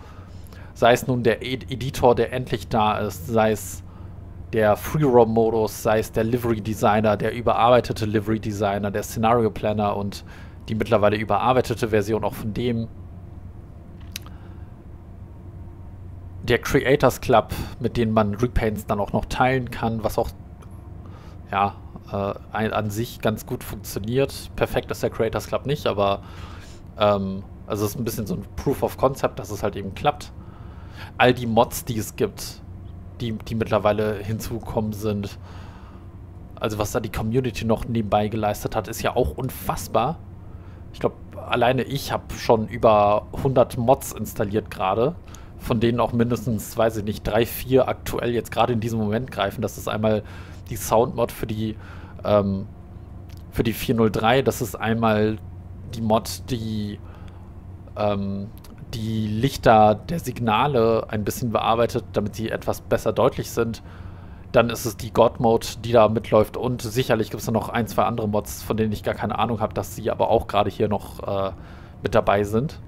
sei es nun der Editor, der endlich da ist, sei es der Free-Roam-Modus, sei es der Livery-Designer, der überarbeitete Livery-Designer, der Szenario-Planner und die mittlerweile überarbeitete Version auch von dem. Der Creators Club, mit denen man Repaints dann auch noch teilen kann, was auch ja, an sich ganz gut funktioniert. Perfekt ist der Creators Club nicht, aber also es ist ein bisschen so ein Proof of Concept, dass es halt eben klappt. All die Mods, die es gibt, die mittlerweile hinzugekommen sind, also was da die Community noch nebenbei geleistet hat, ist ja auch unfassbar. Ich glaube, alleine ich habe schon über 100 Mods installiert gerade, von denen auch mindestens, weiß ich nicht, 3, 4 aktuell jetzt gerade in diesem Moment greifen. Das ist einmal die Soundmod für die 403, das ist einmal die Mod, die die Lichter der Signale ein bisschen bearbeitet, damit sie etwas besser deutlich sind. Dann ist es die God-Mode, die da mitläuft, und sicherlich gibt es noch 1, 2 andere Mods, von denen ich gar keine Ahnung habe, dass sie aber auch gerade hier noch mit dabei sind.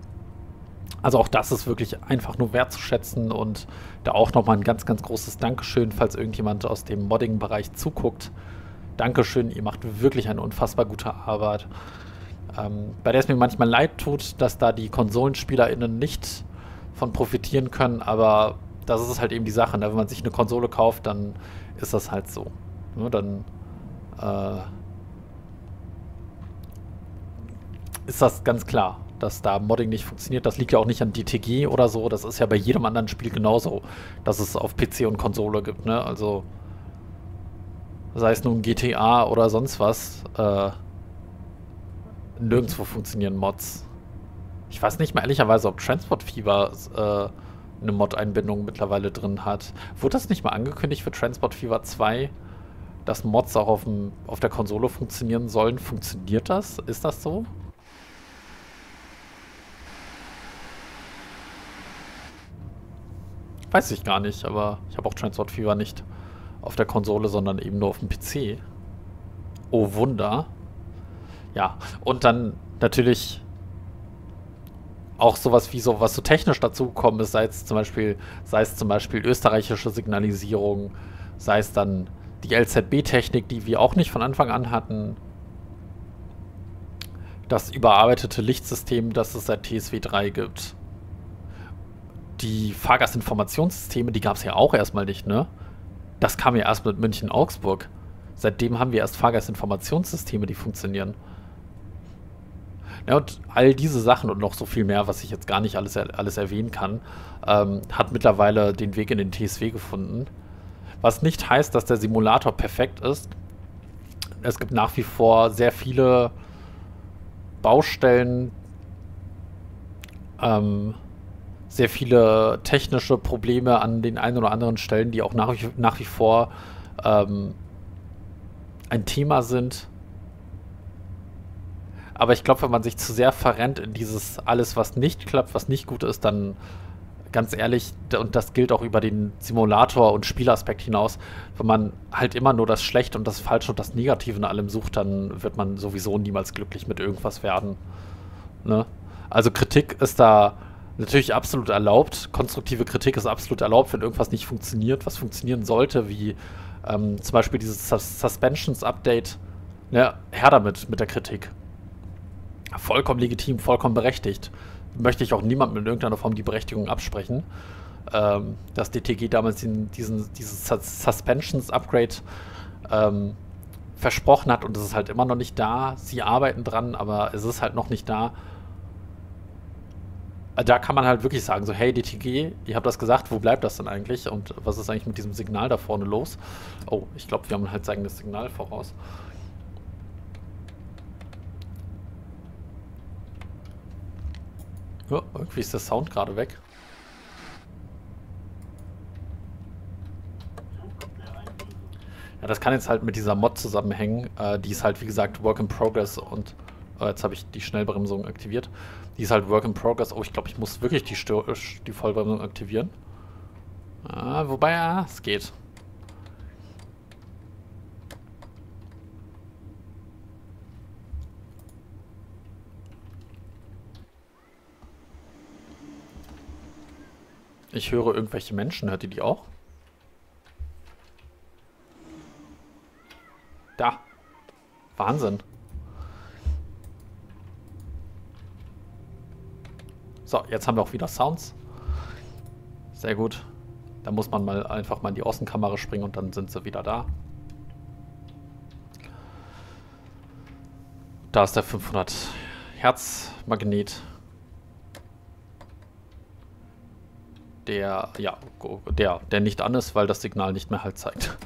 Also auch das ist wirklich einfach nur wertzuschätzen, und da auch nochmal ein ganz, ganz großes Dankeschön, falls irgendjemand aus dem Modding-Bereich zuguckt. Dankeschön, ihr macht wirklich eine unfassbar gute Arbeit. Bei der es mir manchmal leid tut, dass da die KonsolenspielerInnen nicht von profitieren können, aber das ist halt eben die Sache. Ne? Wenn man sich eine Konsole kauft, dann ist das halt so. Ne? Dann ist das ganz klar, dass da Modding nicht funktioniert. Das liegt ja auch nicht an DTG oder so. Das ist ja bei jedem anderen Spiel genauso, dass es auf PC und Konsole gibt. Ne? Also sei es nun GTA oder sonst was. Nirgendwo funktionieren Mods. Ich weiß nicht mal ehrlicherweise, ob Transport Fever eine Mod-Einbindung mittlerweile drin hat. Wurde das nicht mal angekündigt für Transport Fever 2, dass Mods auch auf der Konsole funktionieren sollen? Funktioniert das? Ist das so? Weiß ich gar nicht, aber ich habe auch Transport Fever nicht auf der Konsole, sondern eben nur auf dem PC. Oh Wunder. Ja, und dann natürlich auch sowas wie so, was so technisch dazugekommen ist, sei es zum Beispiel österreichische Signalisierung, sei es dann die LZB-Technik, die wir auch nicht von Anfang an hatten, das überarbeitete Lichtsystem, das es seit TSW 3 gibt, die Fahrgastinformationssysteme, die gab es ja auch erstmal nicht, ne? Das kam ja erst mit München-Augsburg. Seitdem haben wir erst Fahrgastinformationssysteme, die funktionieren. Ja, und all diese Sachen und noch so viel mehr, was ich jetzt gar nicht alles erwähnen kann, hat mittlerweile den Weg in den TSW gefunden. Was nicht heißt, dass der Simulator perfekt ist. Es gibt nach wie vor sehr viele Baustellen, sehr viele technische Probleme an den einen oder anderen Stellen, die auch nach wie vor ein Thema sind. Aber ich glaube, wenn man sich zu sehr verrennt in dieses alles, was nicht klappt, was nicht gut ist, dann ganz ehrlich, und das gilt auch über den Simulator und Spielaspekt hinaus, wenn man halt immer nur das Schlechte und das Falsche und das Negative in allem sucht, dann wird man sowieso niemals glücklich mit irgendwas werden. Ne? Also Kritik ist da natürlich absolut erlaubt. Konstruktive Kritik ist absolut erlaubt, wenn irgendwas nicht funktioniert, was funktionieren sollte, wie zum Beispiel dieses Suspensions-Update. Ja, her damit mit der Kritik. Vollkommen legitim, vollkommen berechtigt. Möchte ich auch niemandem in irgendeiner Form die Berechtigung absprechen. Dass DTG damals dieses Suspensions-Upgrade versprochen hat, und es ist halt immer noch nicht da. Sie arbeiten dran, aber es ist halt noch nicht da. da kann man halt wirklich sagen, so hey DTG, ihr habt das gesagt, wo bleibt das denn eigentlich und was ist eigentlich mit diesem Signal da vorne los? Oh, ich glaube, wir haben halt sein eigenes Signal voraus. Ja, irgendwie ist der Sound gerade weg. Ja, das kann jetzt halt mit dieser Mod zusammenhängen, die ist halt wie gesagt Work in Progress und jetzt habe ich die Schnellbremsung aktiviert. Die ist halt Work in Progress. Oh, ich glaube, ich muss wirklich die Vollbremsung aktivieren. Wobei, ja, es geht. Ich höre irgendwelche Menschen. Hört ihr die auch? Da. Wahnsinn. So, jetzt haben wir auch wieder Sounds. Sehr gut. Da muss man mal einfach mal in die Außenkamera springen und dann sind sie wieder da. Da ist der 500 Hertz Magnet. Der nicht an ist, weil das Signal nicht mehr Halt zeigt.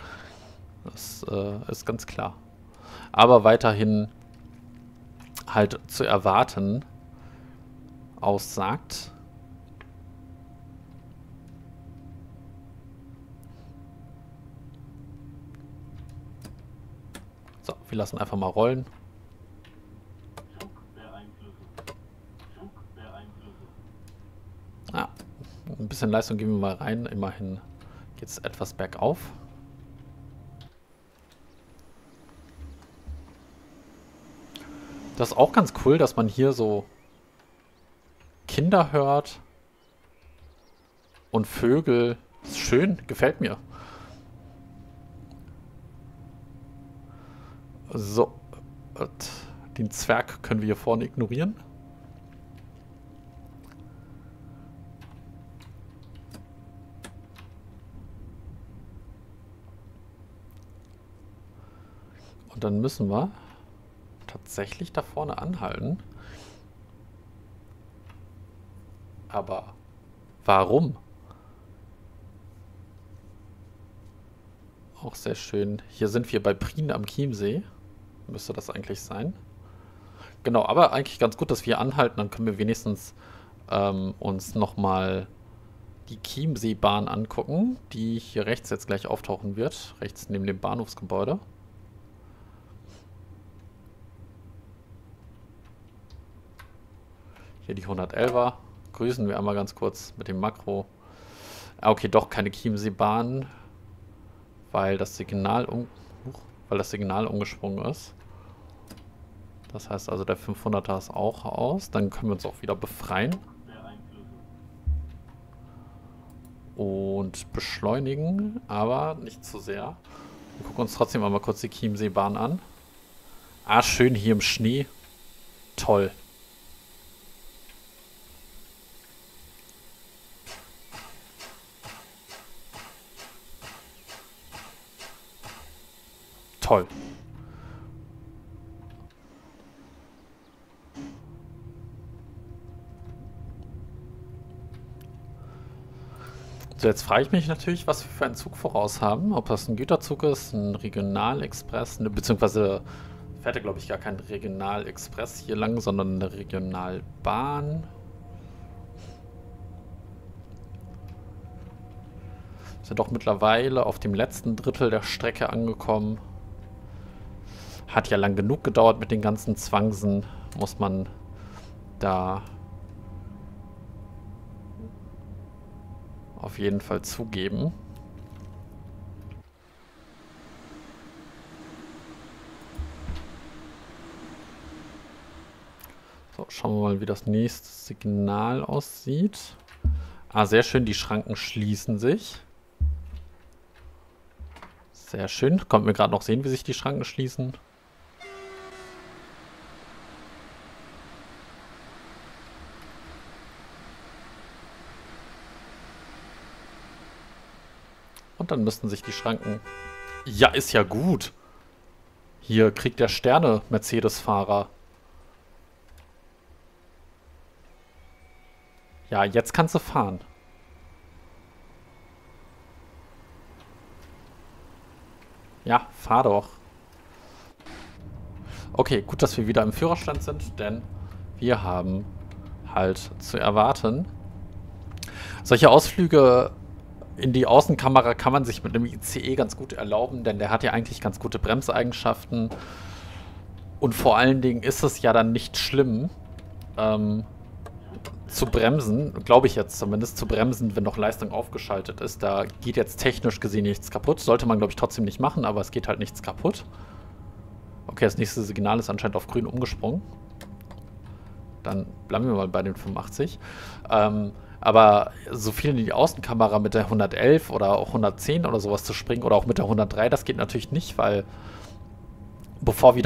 Das ist ganz klar. Aber weiterhin halt zu erwarten aussagt. So, wir lassen einfach mal rollen. Ja, ein bisschen Leistung geben wir mal rein. Immerhin geht es etwas bergauf. Das ist auch ganz cool, dass man hier so Kinder hört und Vögel. Ist schön, gefällt mir. So, den Zwerg können wir hier vorne ignorieren. Und dann müssen wir tatsächlich da vorne anhalten. Aber warum? Auch sehr schön. Hier sind wir bei Prien am Chiemsee. Müsste das eigentlich sein. Genau, aber eigentlich ganz gut, dass wir anhalten. Dann können wir wenigstens uns nochmal die Chiemseebahn angucken, die hier rechts jetzt gleich auftauchen wird. Rechts neben dem Bahnhofsgebäude. Hier die 111er. Grüßen wir einmal ganz kurz mit dem Makro. Okay, doch keine Chiemseebahn, weil das Signal umgesprungen ist. Das heißt also, der 500er ist auch aus. Dann können wir uns auch wieder befreien. Und beschleunigen, aber nicht zu sehr. Wir gucken uns trotzdem einmal kurz die Chiemseebahn an. Ah, schön hier im Schnee. Toll. Toll. So, jetzt frage ich mich natürlich, was wir für einen Zug voraus haben. Ob das ein Güterzug ist, ein Regionalexpress, beziehungsweise fährt ja, glaube ich, gar kein Regionalexpress hier lang, sondern eine Regionalbahn. Sind doch mittlerweile auf dem letzten Drittel der Strecke angekommen. Hat ja lang genug gedauert mit den ganzen Zwangsen, muss man da auf jeden Fall zugeben. So, schauen wir mal, wie das nächste Signal aussieht. Ah, sehr schön, die Schranken schließen sich. Sehr schön, konnten wir gerade noch sehen, wie sich die Schranken schließen. Und dann müssten sich die Schranken... Ja, ist ja gut. Hier kriegt der Sterne Mercedes-Fahrer. Ja, jetzt kannst du fahren. Ja, fahr doch. Okay, gut, dass wir wieder im Führerstand sind, denn wir haben halt zu erwarten. Solche Ausflüge in die Außenkamera kann man sich mit einem ICE ganz gut erlauben, denn der hat ja eigentlich ganz gute Bremseigenschaften. Und vor allen Dingen ist es ja dann nicht schlimm, zu bremsen, glaube ich jetzt zumindest, zu bremsen, wenn noch Leistung aufgeschaltet ist. Da geht jetzt technisch gesehen nichts kaputt. Sollte man, glaube ich, trotzdem nicht machen, aber es geht halt nichts kaputt. Okay, das nächste Signal ist anscheinend auf grün umgesprungen. Dann bleiben wir mal bei den 85. Aber so viel in die Außenkamera mit der 111 oder auch 110 oder sowas zu springen oder auch mit der 103, das geht natürlich nicht, weil bevor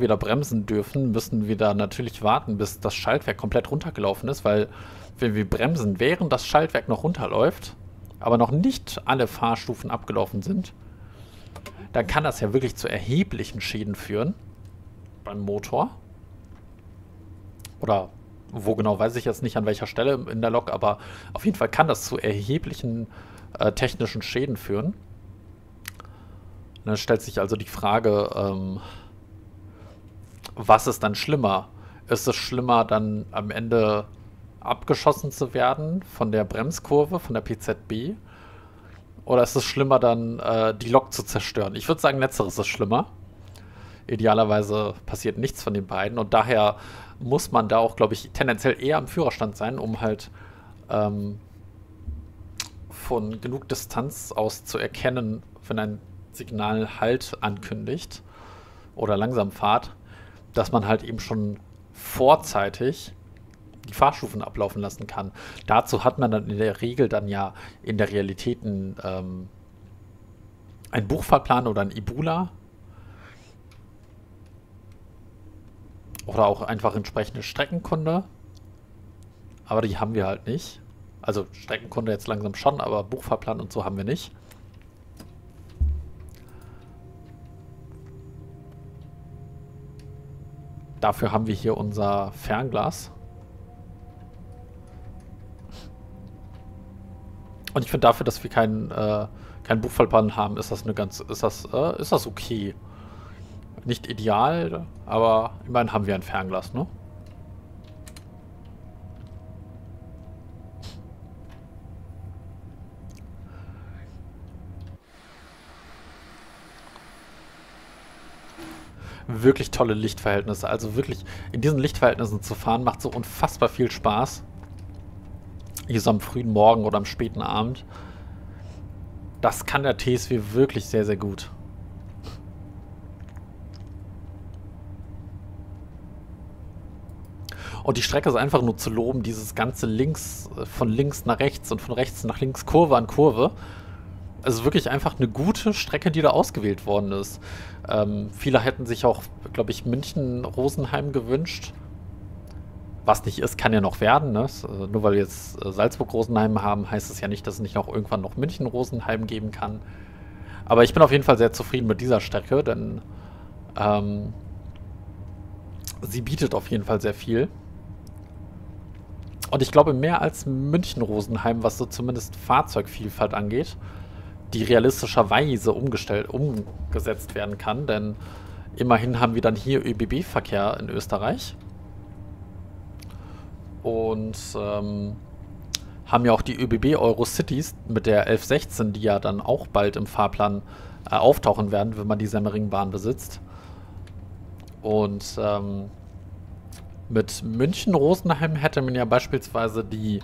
wir da bremsen dürfen, müssen wir da natürlich warten, bis das Schaltwerk komplett runtergelaufen ist, weil wenn wir bremsen, während das Schaltwerk noch runterläuft, aber noch nicht alle Fahrstufen abgelaufen sind, dann kann das ja wirklich zu erheblichen Schäden führen beim Motor. Oder wo genau, weiß ich jetzt nicht, an welcher Stelle in der Lok, aber auf jeden Fall kann das zu erheblichen technischen Schäden führen. Und dann stellt sich also die Frage, was ist dann schlimmer? Ist es schlimmer, dann am Ende abgeschossen zu werden von der Bremskurve, von der PZB? Oder ist es schlimmer, dann die Lok zu zerstören? Ich würde sagen, letzteres ist schlimmer. Idealerweise passiert nichts von den beiden. Und daher muss man da auch, glaube ich, tendenziell eher am Führerstand sein, um halt von genug Distanz aus zu erkennen, wenn ein Signal Halt ankündigt oder Langsamfahrt, dass man halt eben schon vorzeitig die Fahrstufen ablaufen lassen kann. Dazu hat man dann in der Regel dann ja in der Realität einen Buchfahrplan oder ein Ibula oder auch einfach entsprechende Streckenkunde, aber die haben wir halt nicht. Also Streckenkunde jetzt langsam schon, aber Buchfahrplan und so haben wir nicht. Dafür haben wir hier unser Fernglas. Und ich finde, dafür, dass wir keinen Buchfallplan haben, ist das eine ganz, ist das okay. Nicht ideal, aber immerhin haben wir ein Fernglas, ne? Wirklich tolle Lichtverhältnisse. Also wirklich in diesen Lichtverhältnissen zu fahren, macht so unfassbar viel Spaß. Hier so am frühen Morgen oder am späten Abend. Das kann der TSW wirklich sehr, sehr gut. Und die Strecke ist einfach nur zu loben, dieses ganze links, von links nach rechts und von rechts nach links, Kurve an Kurve. Also wirklich einfach eine gute Strecke, die da ausgewählt worden ist. Viele hätten sich auch, glaube ich, München-Rosenheim gewünscht. Was nicht ist, kann ja noch werden. Ne? Nur weil wir jetzt Salzburg-Rosenheim haben, heißt es ja nicht, dass es nicht auch irgendwann noch München-Rosenheim geben kann. Aber ich bin auf jeden Fall sehr zufrieden mit dieser Strecke, denn sie bietet auf jeden Fall sehr viel. Und ich glaube, mehr als München-Rosenheim, was so zumindest Fahrzeugvielfalt angeht, die realistischerweise umgesetzt werden kann, denn immerhin haben wir dann hier ÖBB-Verkehr in Österreich und haben ja auch die ÖBB-Eurocities mit der 1116, die ja dann auch bald im Fahrplan auftauchen werden, wenn man die Semmeringbahn besitzt. Und mit München-Rosenheim hätte man ja beispielsweise die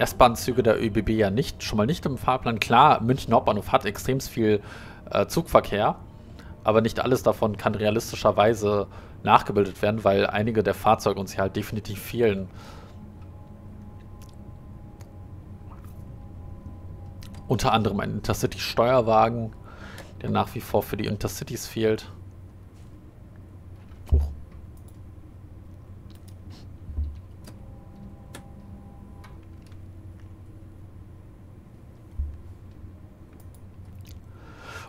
S-Bahn-Züge der ÖBB ja nicht, schon mal nicht im Fahrplan. Klar, München Hauptbahnhof hat extrem viel Zugverkehr, aber nicht alles davon kann realistischerweise nachgebildet werden, weil einige der Fahrzeuge uns hier halt definitiv fehlen. Unter anderem ein Intercity-Steuerwagen, der nach wie vor für die Intercities fehlt.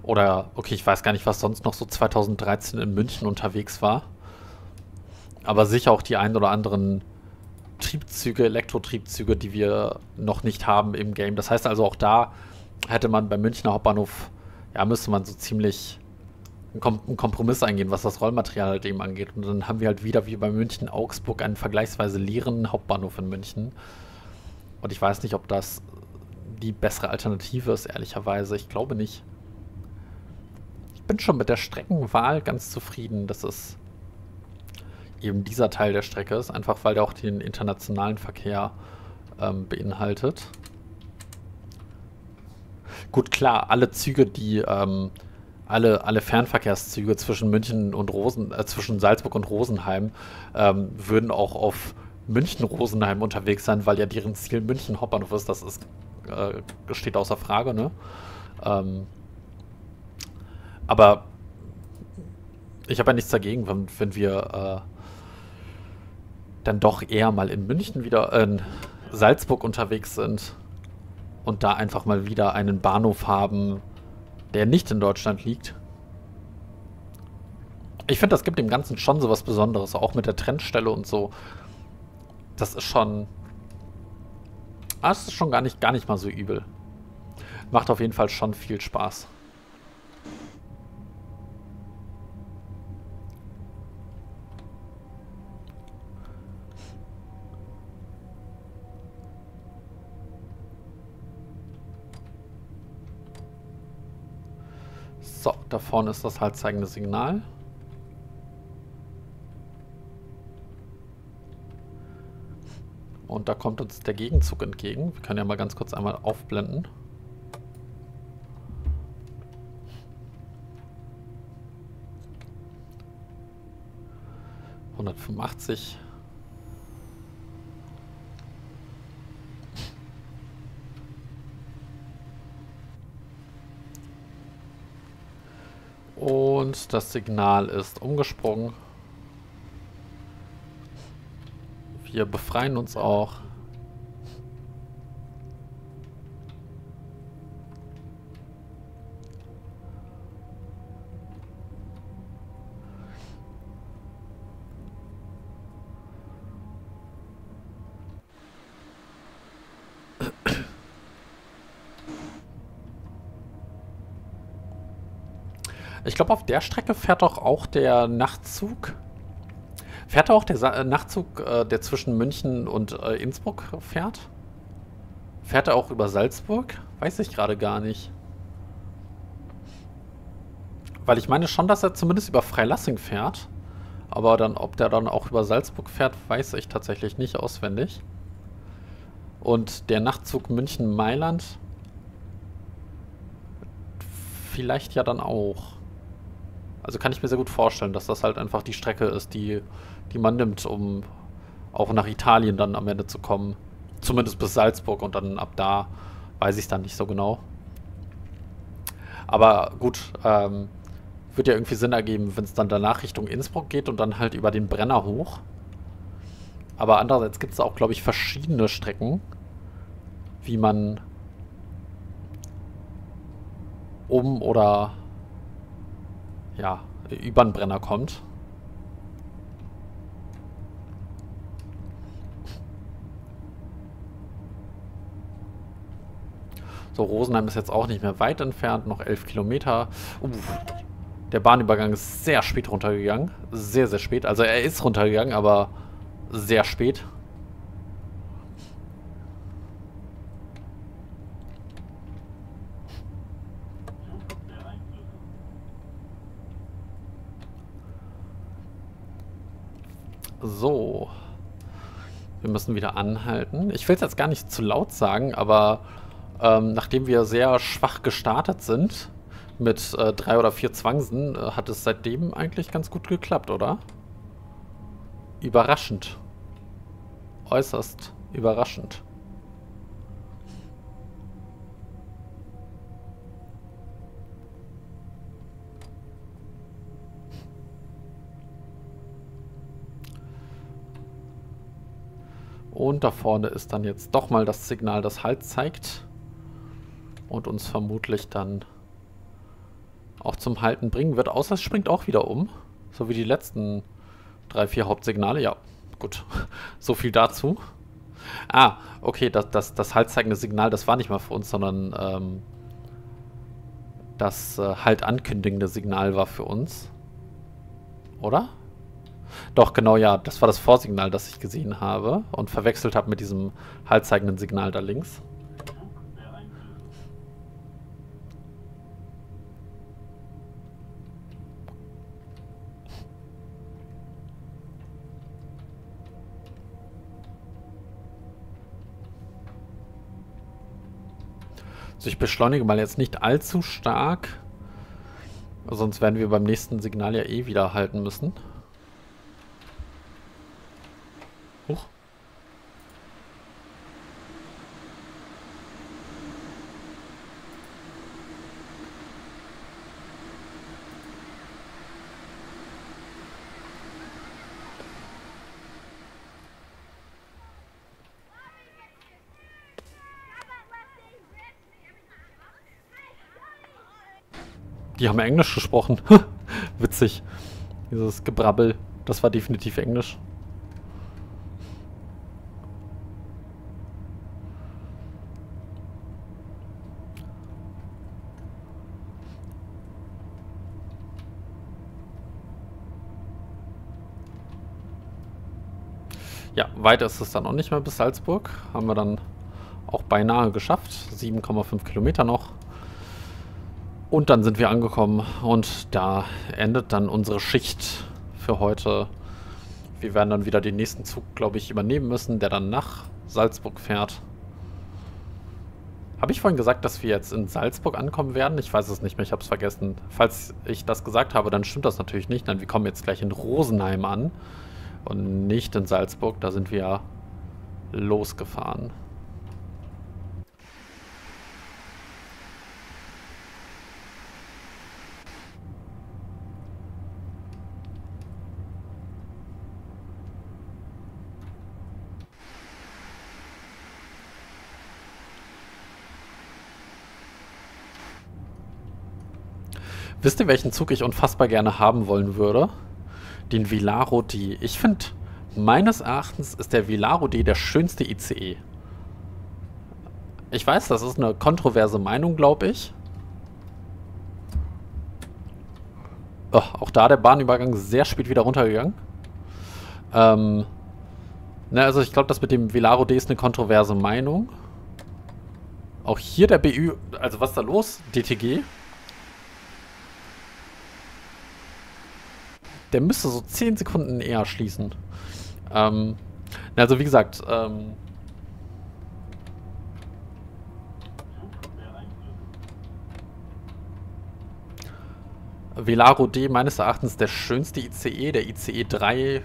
Oder, okay, ich weiß gar nicht, was sonst noch so 2013 in München unterwegs war. aber sicher auch die ein oder anderen Triebzüge, Elektrotriebzüge, die wir noch nicht haben im Game. Das heißt also, auch da hätte man beim Münchner Hauptbahnhof, ja, müsste man so ziemlich einen Kompromiss eingehen, was das Rollmaterial halt eben angeht. Und dann haben wir halt wieder, wie bei München-Augsburg, einen vergleichsweise leeren Hauptbahnhof in München. Und ich weiß nicht, ob das die bessere Alternative ist, ehrlicherweise. Ich glaube nicht. Ich bin schon mit der Streckenwahl ganz zufrieden, dass es eben dieser Teil der Strecke ist. Einfach, weil der auch den internationalen Verkehr beinhaltet. Gut, klar, alle Züge, die alle Fernverkehrszüge zwischen München und zwischen Salzburg und Rosenheim würden auch auf München-Rosenheim unterwegs sein, weil ja deren Ziel München Hauptbahnhof ist. Das ist, steht außer Frage, ne? Aber ich habe ja nichts dagegen, wenn wir dann doch eher mal in München wieder in Salzburg unterwegs sind und da einfach mal wieder einen Bahnhof haben, der nicht in Deutschland liegt. Ich finde, das gibt dem Ganzen schon so was Besonderes, auch mit der Trennstelle und so. Das ist schon... Ah, das ist schon gar nicht mal so übel. Macht auf jeden Fall schon viel Spaß. So, da vorne ist das haltzeigende Signal. Und da kommt uns der Gegenzug entgegen. Wir können ja mal ganz kurz einmal aufblenden. ...185... Und das Signal ist umgesprungen. Wir befreien uns auch. Ich glaube, auf der Strecke fährt doch auch der Nachtzug. Fährt auch der Nachtzug, der zwischen München und Innsbruck fährt? Fährt er auch über Salzburg? Weiß ich gerade gar nicht. Weil ich meine schon, dass er zumindest über Freilassing fährt. Aber dann, ob der dann auch über Salzburg fährt, weiß ich tatsächlich nicht auswendig. Und der Nachtzug München-Mailand vielleicht ja dann auch. Also kann ich mir sehr gut vorstellen, dass das halt einfach die Strecke ist, die man nimmt, um auch nach Italien dann am Ende zu kommen. Zumindest bis Salzburg und dann ab da weiß ich es dann nicht so genau. Aber gut, wird ja irgendwie Sinn ergeben, wenn es dann danach Richtung Innsbruck geht und dann halt über den Brenner hoch. Aber andererseits gibt es auch, glaube ich, verschiedene Strecken, wie man um oder ja, über den Brenner kommt. So, Rosenheim ist jetzt auch nicht mehr weit entfernt, noch 11 Kilometer. Der Bahnübergang ist sehr spät runtergegangen. Sehr, sehr spät. Also er ist runtergegangen, aber sehr spät. So, wir müssen wieder anhalten. Ich will es jetzt gar nicht zu laut sagen, aber nachdem wir sehr schwach gestartet sind, mit 3 oder 4 Zwangsen, hat es seitdem eigentlich ganz gut geklappt, oder? Überraschend. Äußerst überraschend. Und da vorne ist dann jetzt doch mal das Signal, das Halt zeigt und uns vermutlich dann auch zum Halten bringen wird. Außer es springt auch wieder um, so wie die letzten 3, 4 Hauptsignale, ja, gut. So viel dazu. Ah, okay, das haltzeigende Signal, das war nicht mal für uns, sondern das halt ankündigende Signal war für uns. Oder? Doch, genau, ja, das war das Vorsignal, das ich gesehen habe und verwechselt habe mit diesem haltzeigenden Signal da links. Also ich beschleunige mal jetzt nicht allzu stark, sonst werden wir beim nächsten Signal ja eh wieder halten müssen. Huch. Die haben ja Englisch gesprochen. Witzig. Dieses Gebrabbel. Das war definitiv Englisch. Ja, weiter ist es dann auch nicht mehr bis Salzburg. Haben wir dann auch beinahe geschafft. 7,5 Kilometer noch. Und dann sind wir angekommen und da endet dann unsere Schicht für heute. Wir werden dann wieder den nächsten Zug, glaube ich, übernehmen müssen, der dann nach Salzburg fährt. Habe ich vorhin gesagt, dass wir jetzt in Salzburg ankommen werden? Ich weiß es nicht mehr, ich habe es vergessen. Falls ich das gesagt habe, dann stimmt das natürlich nicht, denn wir kommen jetzt gleich in Rosenheim an und nicht in Salzburg, da sind wir losgefahren. Wisst ihr, welchen Zug ich unfassbar gerne haben wollen würde? Den Velaro D. Ich finde, meines Erachtens ist der Velaro D der schönste ICE. Ich weiß, das ist eine kontroverse Meinung, glaube ich. Oh, auch da der Bahnübergang sehr spät wieder runtergegangen. Na, also ich glaube, das mit dem Velaro D ist eine kontroverse Meinung. Auch hier der BÜ... Also was ist da los? DTG? Der müsste so 10 Sekunden eher schließen. Also wie gesagt, Velaro D meines Erachtens der schönste ICE, der ICE 3,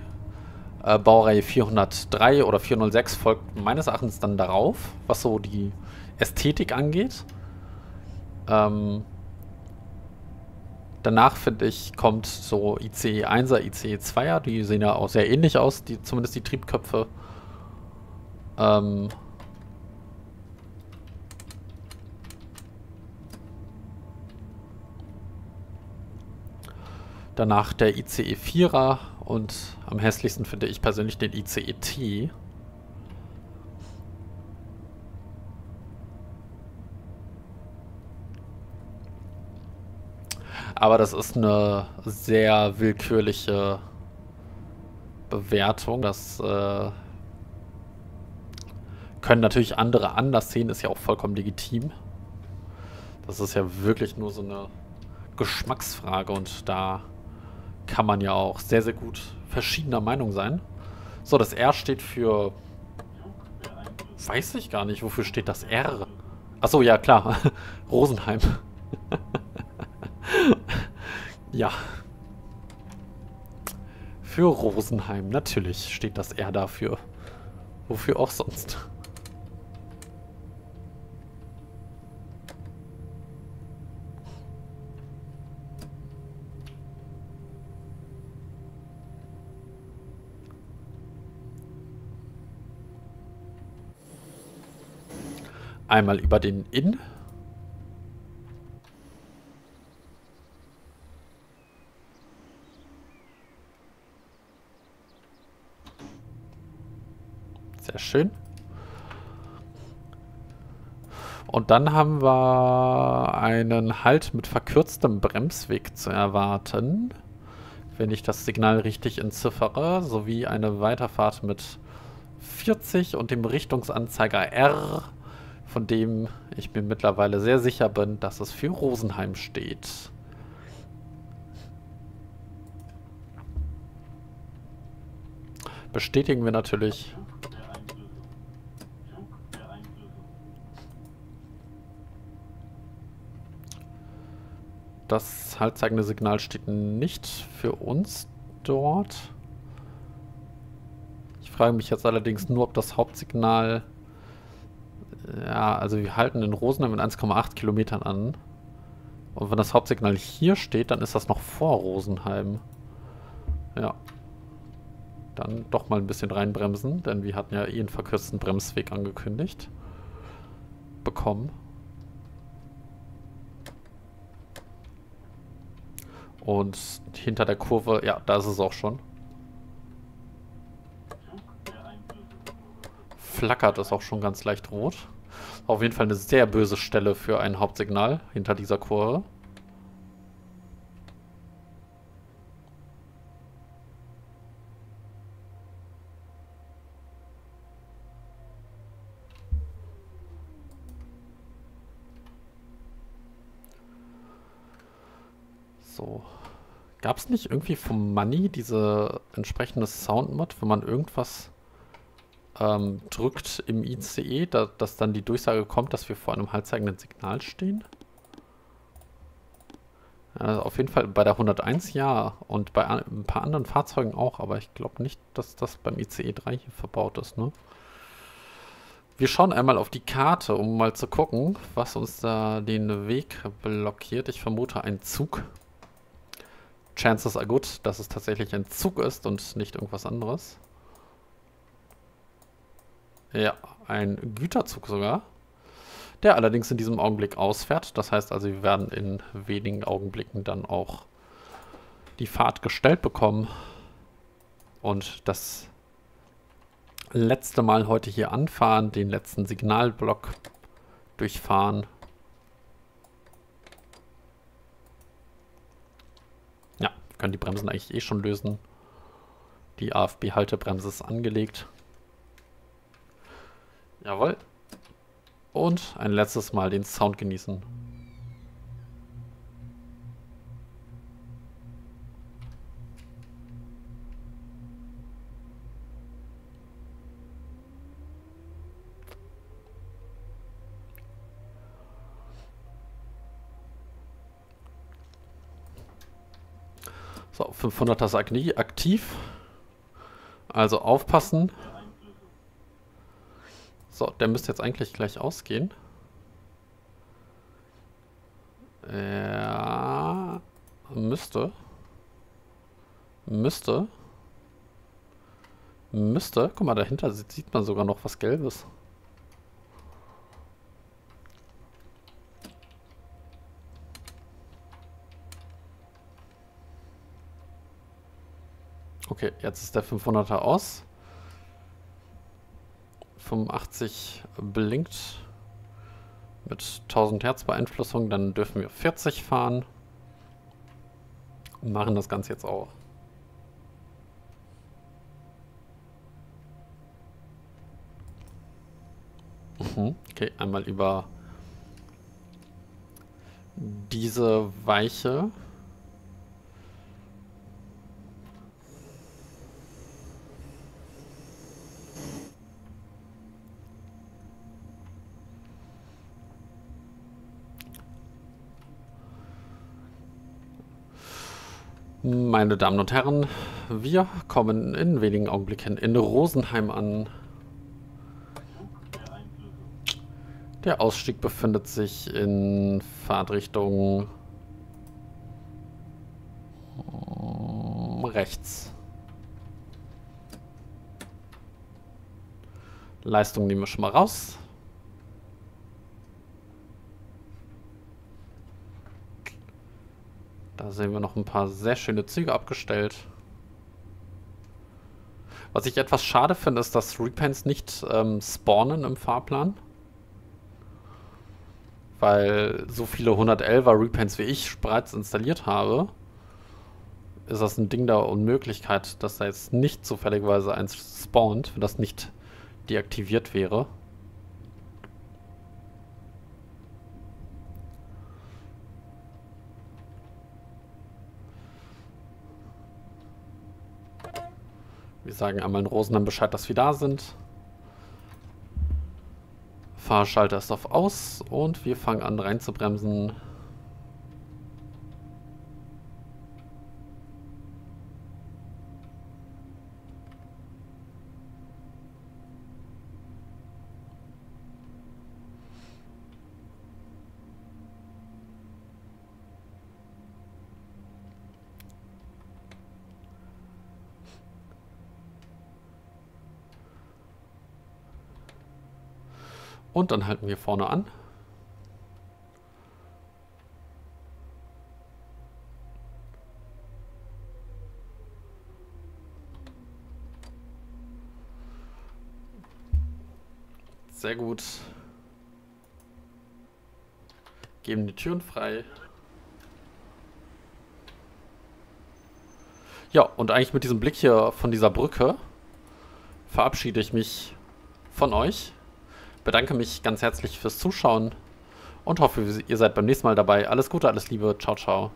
Baureihe 403 oder 406 folgt meines Erachtens dann darauf, was so die Ästhetik angeht. Danach, finde ich, kommt so ICE 1er, ICE 2er, die sehen ja auch sehr ähnlich aus, die, zumindest die Triebköpfe. Danach der ICE 4er und am hässlichsten finde ich persönlich den ICE T. Aber das ist eine sehr willkürliche Bewertung. Das können natürlich andere anders sehen, ist ja auch vollkommen legitim. Das ist ja wirklich nur so eine Geschmacksfrage und da kann man ja auch sehr, sehr gut verschiedener Meinung sein. So, das R steht für... Weiß ich gar nicht, wofür steht das R? Achso, ja klar, Rosenheim. Ja. Für Rosenheim, natürlich steht das R dafür. Wofür auch sonst. Einmal über den Inn. Sehr schön. Und dann haben wir einen Halt mit verkürztem Bremsweg zu erwarten, wenn ich das Signal richtig entziffere, sowie eine Weiterfahrt mit 40 und dem Richtungsanzeiger R, von dem ich mir mittlerweile sehr sicher bin, dass es für Rosenheim steht. Bestätigen wir natürlich. Das haltzeigende Signal steht nicht für uns dort. Ich frage mich jetzt allerdings nur, ob das Hauptsignal... Ja, also wir halten in Rosenheim mit 1,8 Kilometern an. Und wenn das Hauptsignal hier steht, dann ist das noch vor Rosenheim. Ja. Dann doch mal ein bisschen reinbremsen, denn wir hatten ja eh einen verkürzten Bremsweg angekündigt. Bekommen. Und hinter der Kurve, ja, da ist es auch schon. Flackert es auch schon ganz leicht rot. Auf jeden Fall eine sehr böse Stelle für ein Hauptsignal hinter dieser Kurve. So. Gab es nicht irgendwie vom Money diese entsprechende Soundmod, wenn man irgendwas drückt im ICE, dass dann die Durchsage kommt, dass wir vor einem haltzeigenden Signal stehen? Also auf jeden Fall bei der 101 ja und bei ein paar anderen Fahrzeugen auch, aber ich glaube nicht, dass das beim ICE 3 hier verbaut ist, ne? Wir schauen einmal auf die Karte, um mal zu gucken, was uns da den Weg blockiert. Ich vermute ein Zug. Chances are good, dass es tatsächlich ein Zug ist und nicht irgendwas anderes. Ja, ein Güterzug sogar, der allerdings in diesem Augenblick ausfährt. Das heißt also, wir werden in wenigen Augenblicken dann auch die Fahrt gestellt bekommen und das letzte Mal heute hier anfahren, den letzten Signalblock durchfahren. Ja, wir können die Bremsen eigentlich eh schon lösen. Die AFB-Haltebremse ist angelegt. Jawohl. Und ein letztes Mal den Sound genießen. So, 500er ist aktiv. Also aufpassen. So, der müsste jetzt eigentlich gleich ausgehen. Ja, müsste. Guck mal, dahinter sieht man sogar noch was Gelbes. Okay, jetzt ist der 500er aus. 85 blinkt mit 1000 Hertz Beeinflussung, dann dürfen wir 40 fahren und machen das Ganze jetzt auch. Okay, einmal über diese Weiche. Meine Damen und Herren, wir kommen in wenigen Augenblicken in Rosenheim an. Der Ausstieg befindet sich in Fahrtrichtung rechts. Leistung nehmen wir schon mal raus. Da sehen wir noch ein paar sehr schöne Züge abgestellt. Was ich etwas schade finde, ist, dass Repens nicht spawnen im Fahrplan. Weil so viele 111er Repens wie ich bereits installiert habe, ist das ein Ding der Unmöglichkeit, dass da jetzt nicht zufälligerweise eins spawnt, wenn das nicht deaktiviert wäre. Wir sagen einmal in Rosenheim Bescheid, dass wir da sind. Fahrschalter ist auf Aus und wir fangen an reinzubremsen. Und dann halten wir vorne an. Sehr gut. Geben die Türen frei. Ja, und eigentlich mit diesem Blick hier von dieser Brücke verabschiede ich mich von euch. Bedanke mich ganz herzlich fürs Zuschauen und hoffe, ihr seid beim nächsten Mal dabei. Alles Gute, alles Liebe. Ciao, ciao.